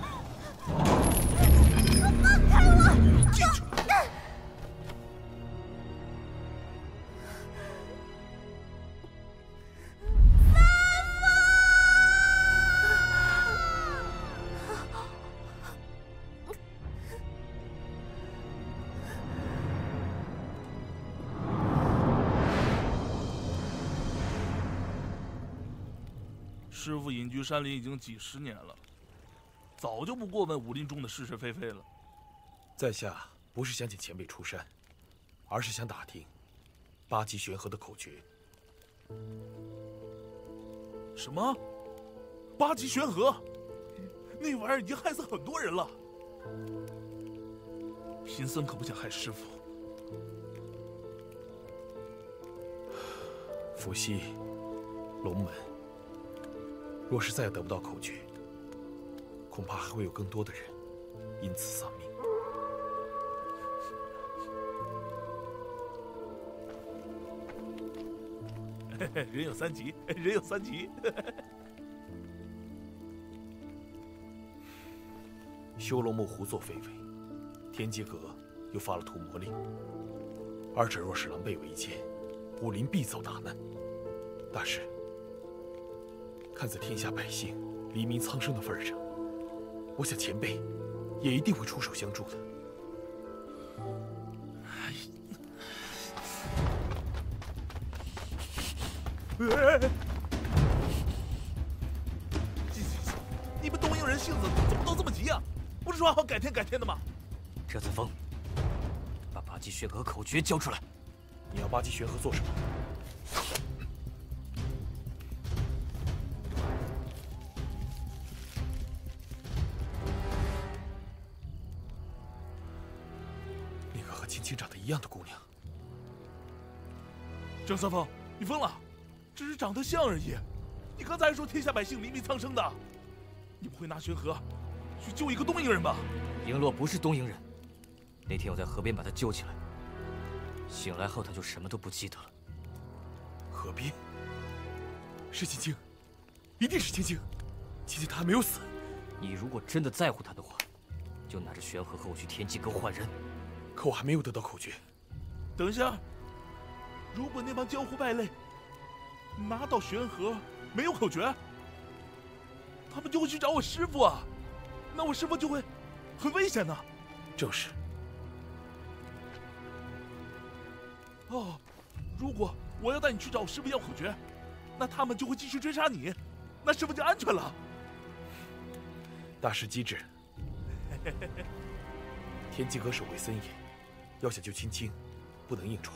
放开我！记住！师傅隐居山林已经几十年了，早就不过问武林中的是是非非了。在下不是想请前辈出山，而是想打听八极玄合的口诀。什么？八极玄合？那玩意儿已经害死很多人了。贫僧可不想害师傅。伏羲，龙门。 若是再也得不到口诀，恐怕还会有更多的人因此丧命。人有三急，人有三急。修罗木胡作非为，天机阁又发了屠魔令，二者若是狼狈为奸，武林必遭大难。大师，看在天下百姓、黎民苍生的份上，我想前辈也一定会出手相助的。哎，行行行，你们东瀛人性子怎么都这么急啊？不是说好改天改天的吗？这次封。 八极玄合口诀交出来！你要八极玄合做什么？那个和青青长得一样的姑娘，张三丰，你疯了？只是长得像而已。你刚才还说天下百姓、黎民苍生的，你不会拿玄合去救一个东瀛人吧？瀛洛不是东瀛人。 那天我在河边把他救起来，醒来后他就什么都不记得了。河边是青青，一定是青青。青青她还没有死。你如果真的在乎她的话，就拿着玄合和我去天际阁换人。可我还没有得到口诀。等一下，如果那帮江湖败类拿到玄合没有口诀，他们就会去找我师父啊，那我师父就会很危险的。正是。 哦，如果我要带你去找我师父要口诀，那他们就会继续追杀你，那师父就安全了。大师机智。天际阁守卫森严，要想救青青，不能硬闯。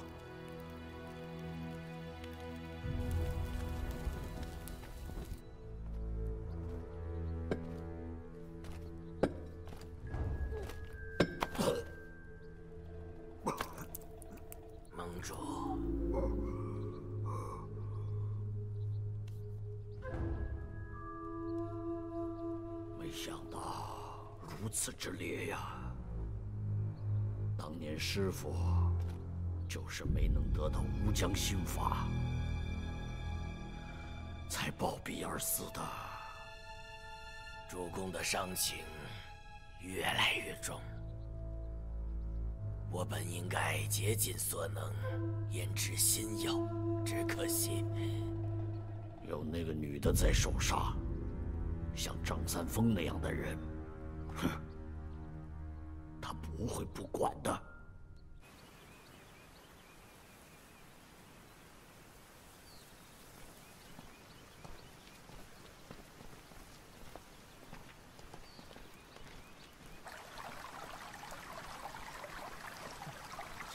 师父就是没能得到无疆心法，才暴毙而死的。主公的伤情越来越重，我本应该竭尽所能研制新药，只可惜有那个女的在手上，像张三丰那样的人，哼，他不会不管的。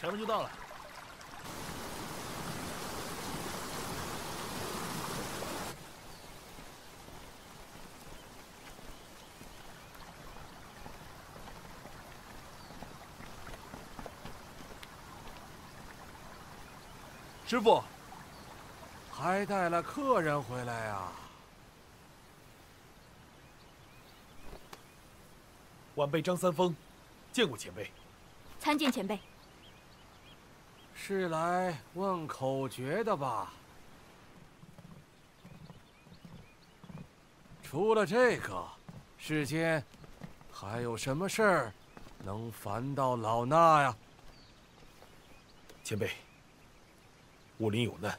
前面就到了。师傅，还带了客人回来呀、啊？晚辈张三丰，见过前辈。参见前辈。 是来问口诀的吧？除了这个，世间还有什么事儿能烦到老衲呀？前辈，武林有难，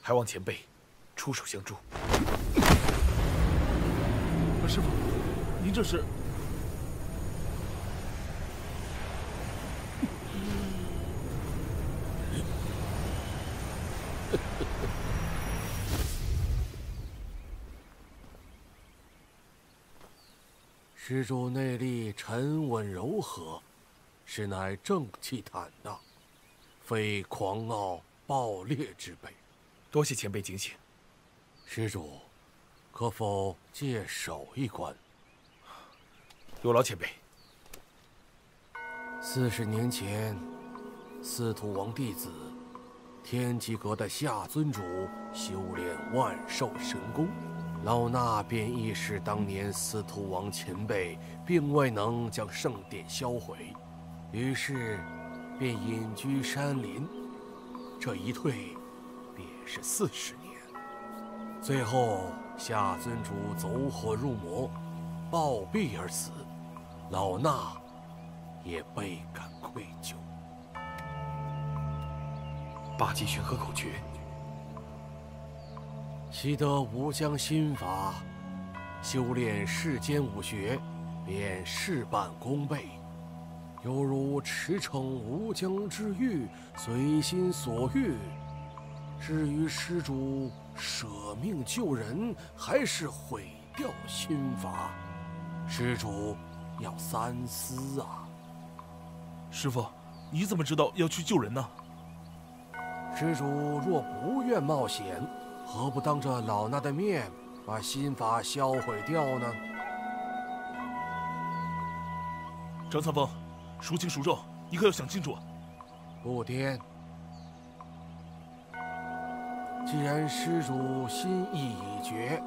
还望前辈出手相助。师父，您这是？ 施主内力沉稳柔和，实乃正气坦荡，非狂傲暴烈之辈。多谢前辈警醒。施主，可否借手一观？有劳前辈。四十年前，司徒王弟子天机阁的夏尊主修炼万寿神功。 老衲便意识当年司徒王前辈并未能将圣殿销毁，于是便隐居山林。这一退，便是四十年。最后夏尊主走火入魔，暴毙而死，老衲也倍感愧疚。八极玄河口诀，习得无疆心法，修炼世间武学，便事半功倍，犹如驰骋无疆之域，随心所欲。至于施主舍命救人，还是毁掉心法，施主要三思啊。师父，你怎么知道要去救人呢？ 施主若不愿冒险，何不当着老衲的面把心法销毁掉呢？张三丰，孰轻孰重，你可要想清楚。不颠。既然施主心意已决，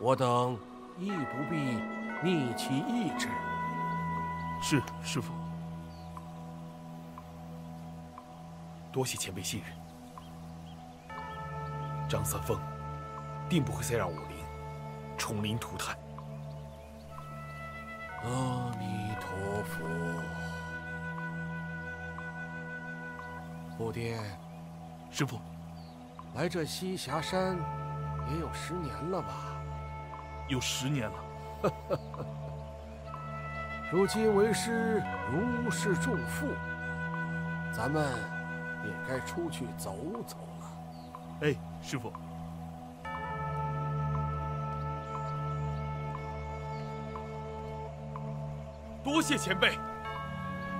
我等亦不必逆其意志。是，师父。 多谢前辈信任，张三丰定不会再让武林重临涂炭。阿弥陀佛。不颠，师父，来这栖霞山也有十年了吧？有十年了。如今为师如释重负，咱们 也该出去走走了。哎，师父，多谢前辈，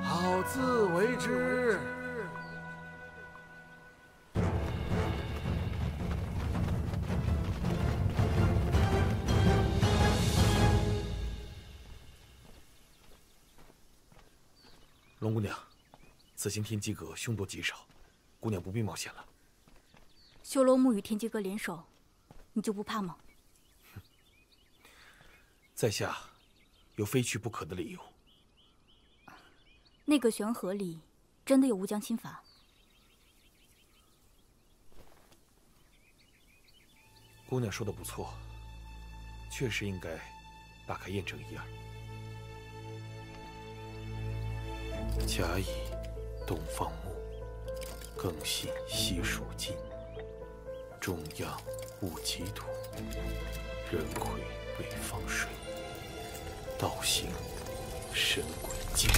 好自为之。龙姑娘，此行天机阁凶多吉少。 姑娘不必冒险了。修罗墓与天机阁联手，你就不怕吗？在下有非去不可的理由。那个玄河里真的有无疆心法？姑娘说的不错，确实应该打开验证一二。甲乙东方木。 更信悉数尽，中央戊己土，人魁北方水，道行神鬼境。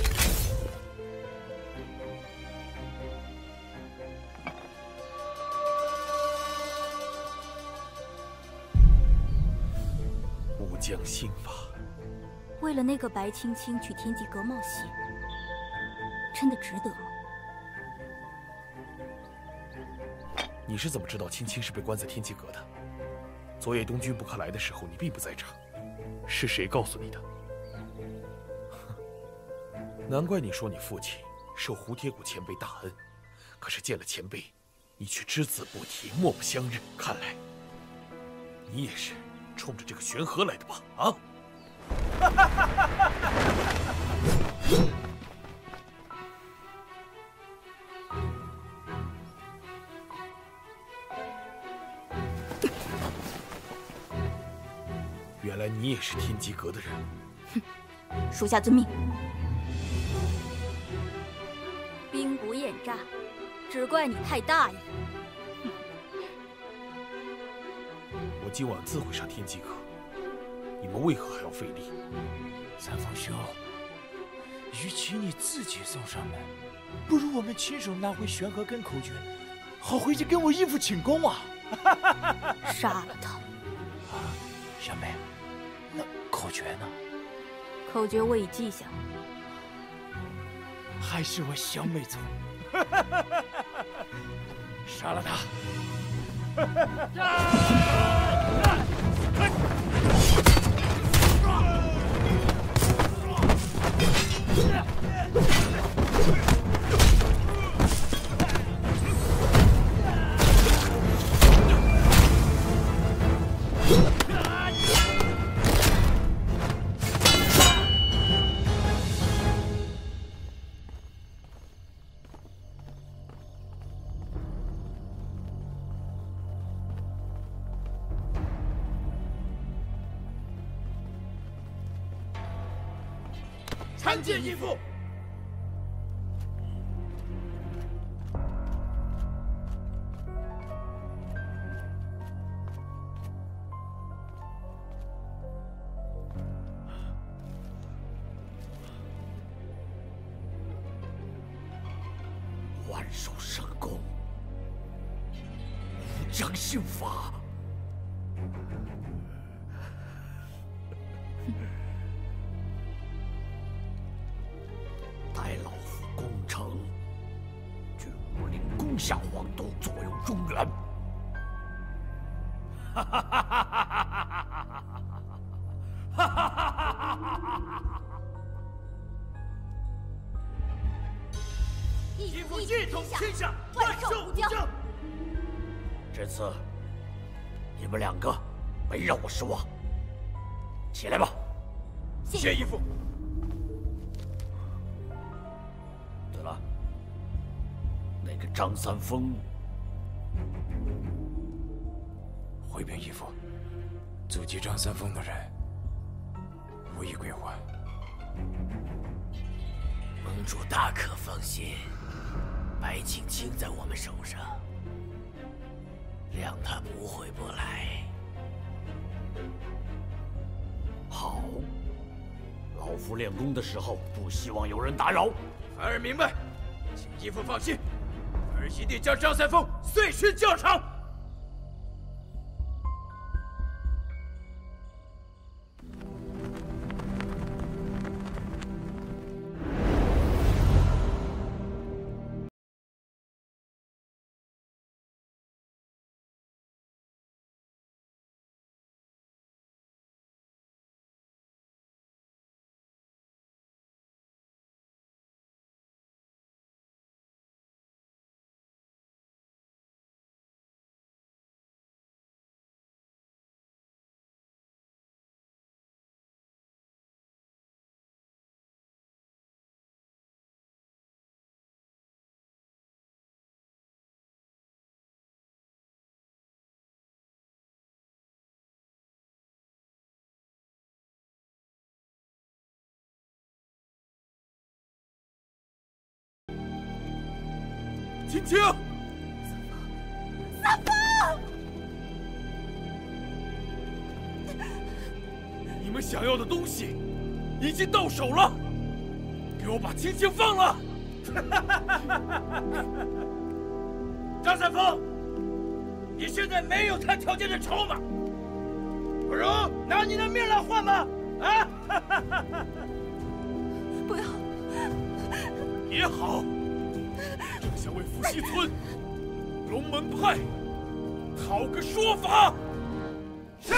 无疆心法，为了那个白青青去天机阁冒险，真的值得吗？ 你是怎么知道青青是被关在天机阁的？昨夜东军不克来的时候，你并不在场，是谁告诉你的？难怪你说你父亲受胡铁骨前辈大恩，可是见了前辈，你却只字不提，莫不相认。看来你也是冲着这个玄河来的吧？啊！你也是天机阁的人，哼！属下遵命。兵不厌诈，只怪你太大意。我今晚自会上天机阁，你们为何还要费力？三丰兄，与其你自己送上门，不如我们亲手拿回玄河根口诀，好回去跟我义父请功啊！杀了他！啊，小妹。 口诀呢？口诀我已记下，还是我小妹聪明。杀了他！ 参见义父。授神功，无章信法。待老夫攻城，据武陵攻下黄豆，左右中原。哈哈哈哈哈哈！哈哈哈哈哈哈！ 一夫一统天下，万寿无疆。这次你们两个没让我失望，起来吧。谢义父。对了，那个张三丰回禀义父，阻击张三丰的人无一归还。盟主大可放心。 白青青在我们手上，谅他不回不来。好，老夫练功的时候不希望有人打扰。孩儿明白，请义父放心，儿媳弟将张三丰碎尸教场。青青，三丰，你们想要的东西已经到手了，给我把青青放了！张三丰，你现在没有谈条件的筹码，不如拿你的命来换吧！啊！不要！也好。 想为伏羲村、龙门派讨个说法，是。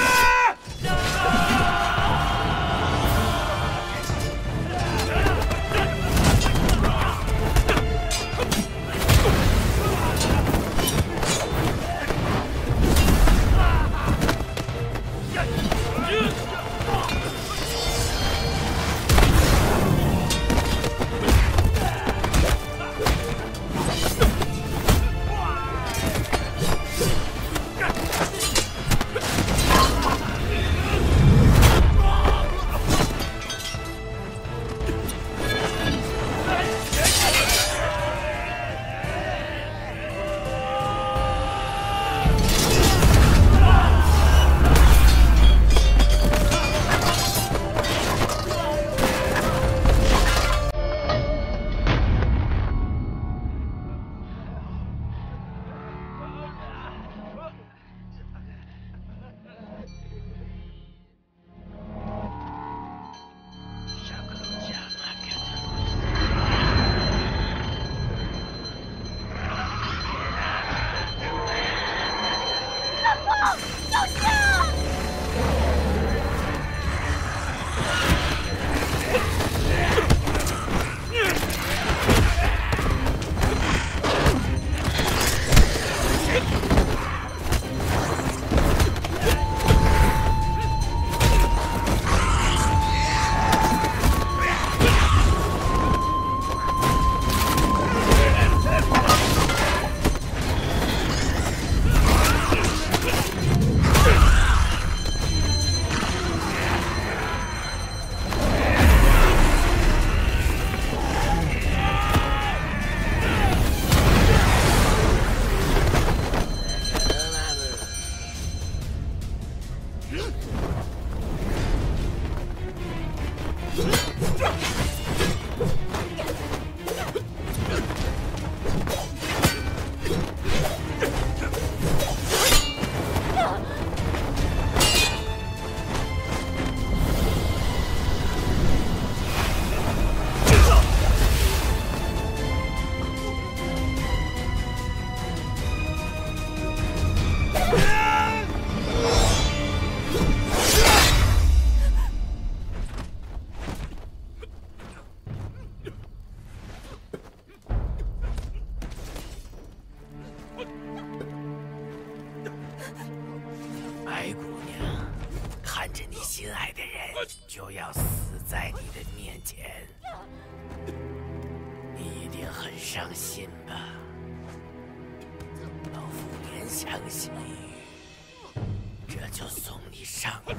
白姑娘，看着你心爱的人就要死在你的面前，你一定很伤心吧？老夫怜香惜玉，这就送你上路。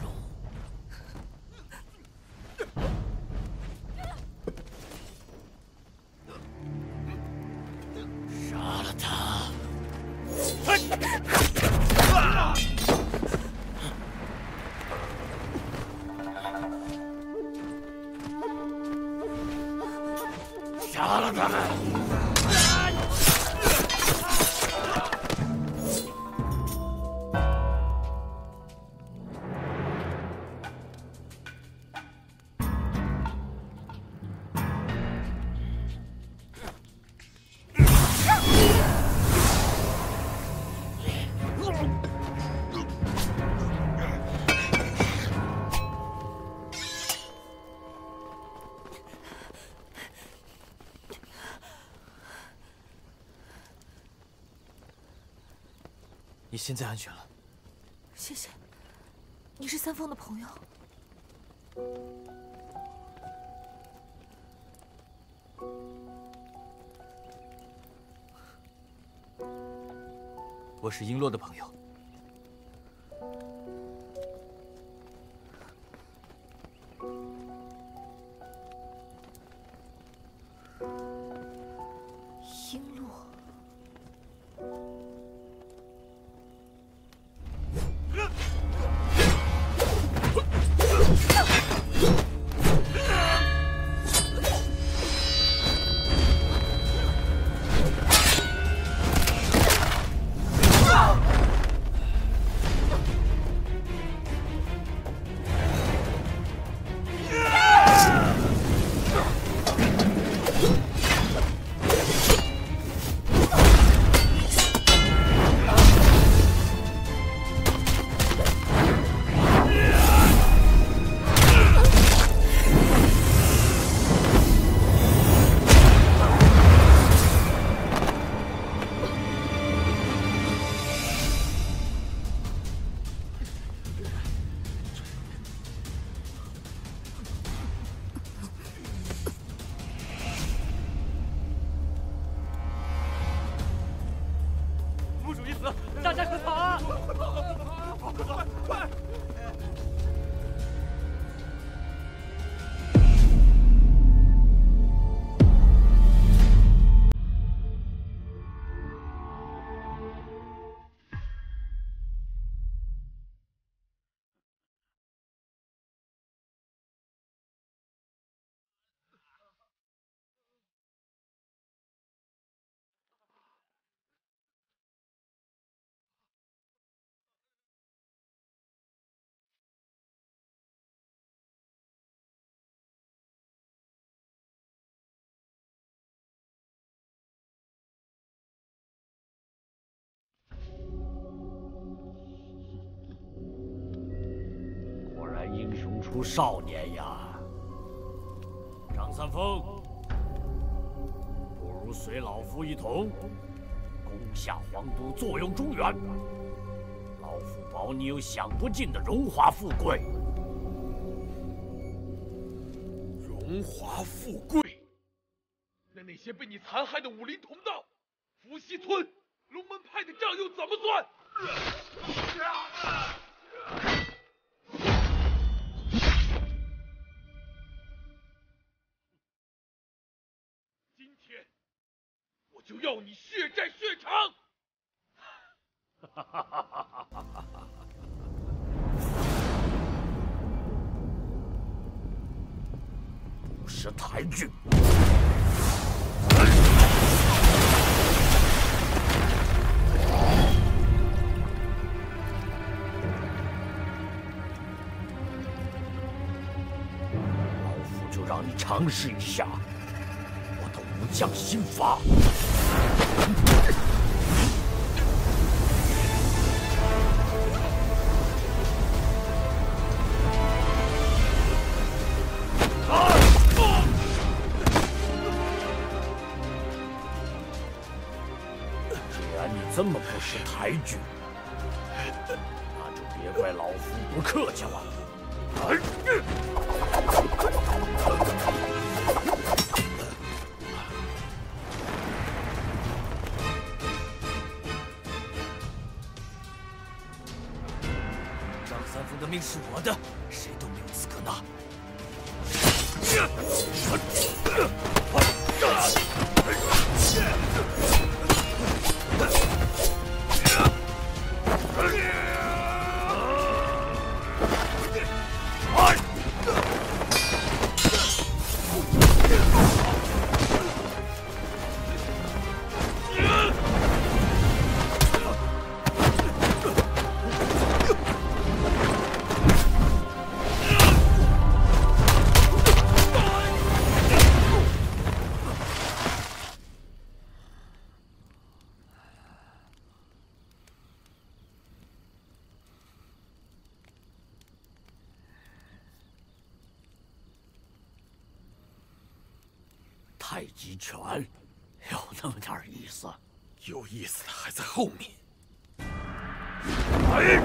杀了他们！你现在安全了，谢谢。你是三丰的朋友。我是璎珞的朋友。璎珞。 大家快跑啊！快跑！快跑！快快！出少年呀，张三丰，不如随老夫一同攻下皇都，坐拥中原。老夫保你有享不尽的荣华富贵。荣华富贵？那那些被你残害的武林同道、伏羲村、龙门派的账又怎么算？ 就要你血债血偿！哈哈哈哈哈哈！不识抬举。 老夫就让你尝试一下。 武将心法。 既然你这么不识抬举，那就别怪老夫不客气了。张三丰的命是我的，谁都没有资格拿。 太极拳有那么点意思，有意思的还在后面。哎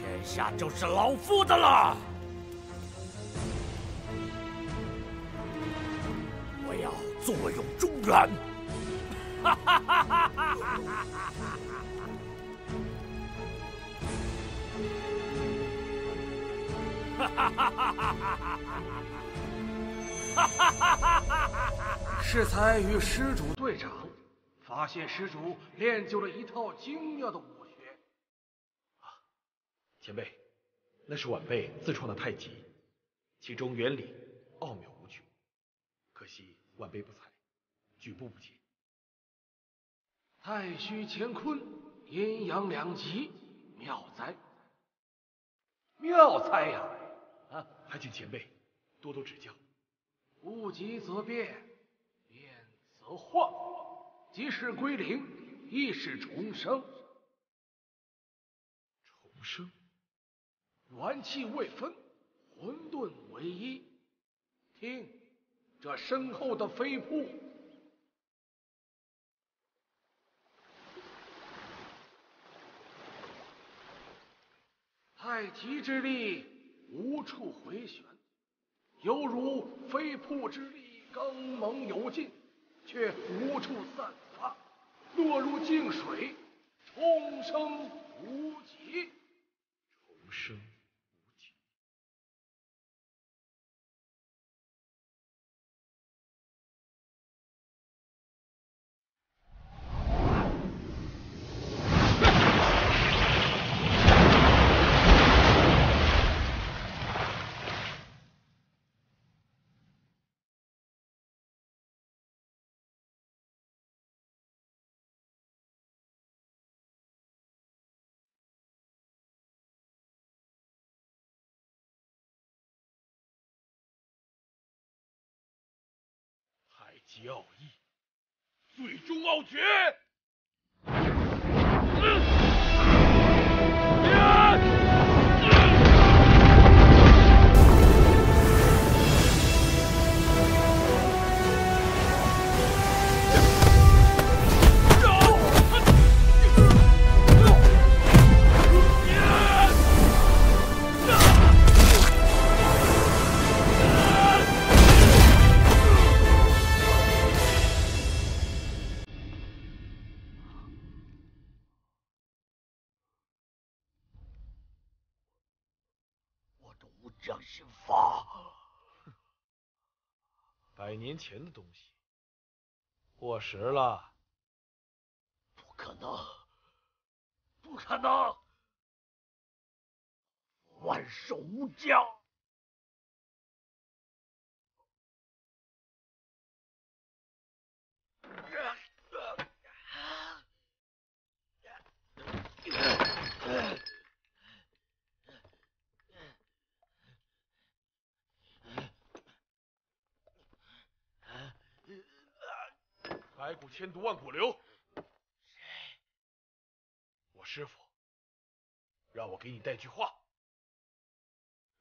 天下就是老夫的了！我要坐拥中原！哈哈哈哈哈哈！ 适才与施主对掌，发现施主练就了一套精妙的武学。啊，前辈，那是晚辈自创的太极，其中原理奥妙无穷，可惜晚辈不才，举步不前。太虚乾坤，阴阳两极，妙哉！妙哉呀！啊，还请前辈多多指教。 物极则变，变则化，即是归零，亦是重生。重生，元气未分，混沌为一。听，这身后的飞瀑。太极之力无处回旋。 犹如飞瀑之力刚猛有劲，却无处散发，落入静水，重生无极。重生无极。教义，最终傲决。 掌心法，百年前的东西，过时了。不可能，不可能，万寿无疆。百骨千毒万骨流，谁？我师父让我给你带句话。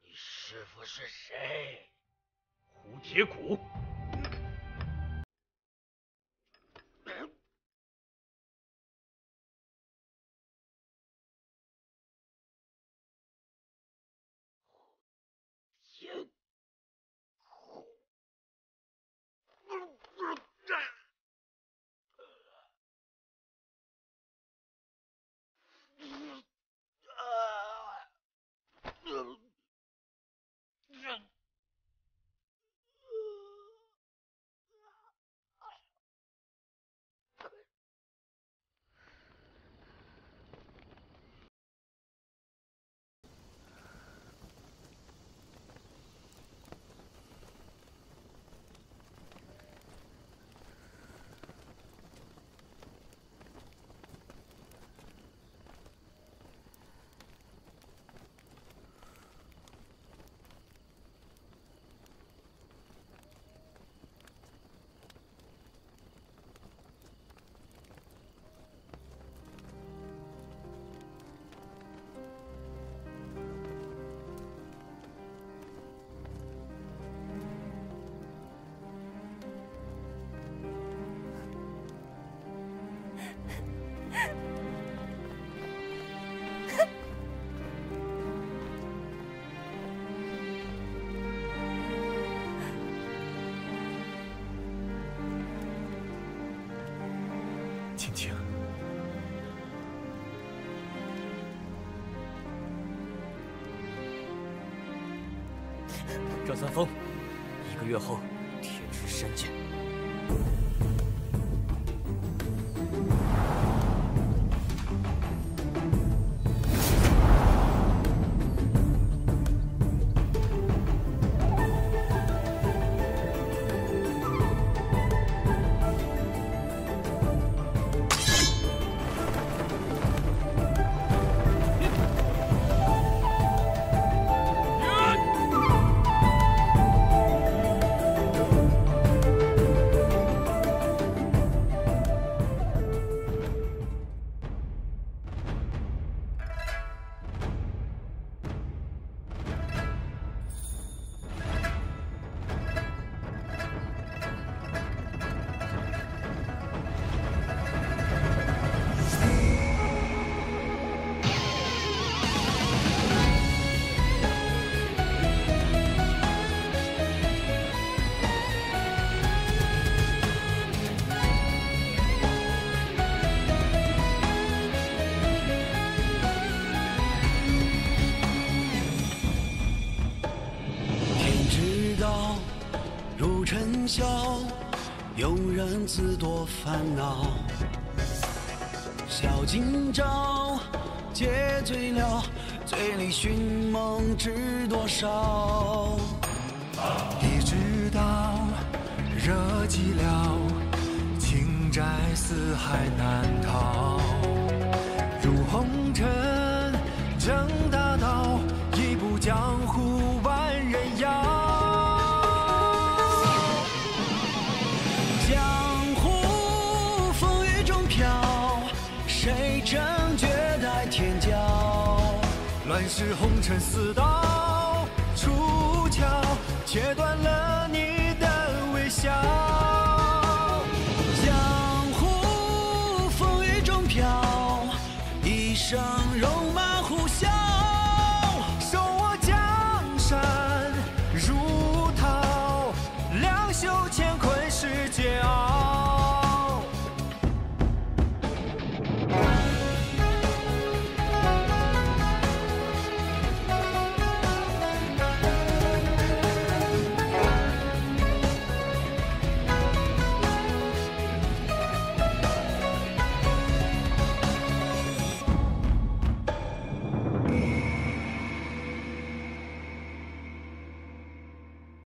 你师父是谁？胡铁骨。铁骨。 青青，张三丰，一个月后铁之山见。 自多烦恼，小今朝戒醉了，醉里寻梦知多少？一直到热寂寥，情债四海难逃。入红尘正大道，一步江湖万人摇。一仗绝代天骄，乱世红尘似刀出鞘，切断了你的微笑。江湖风雨中飘，一生。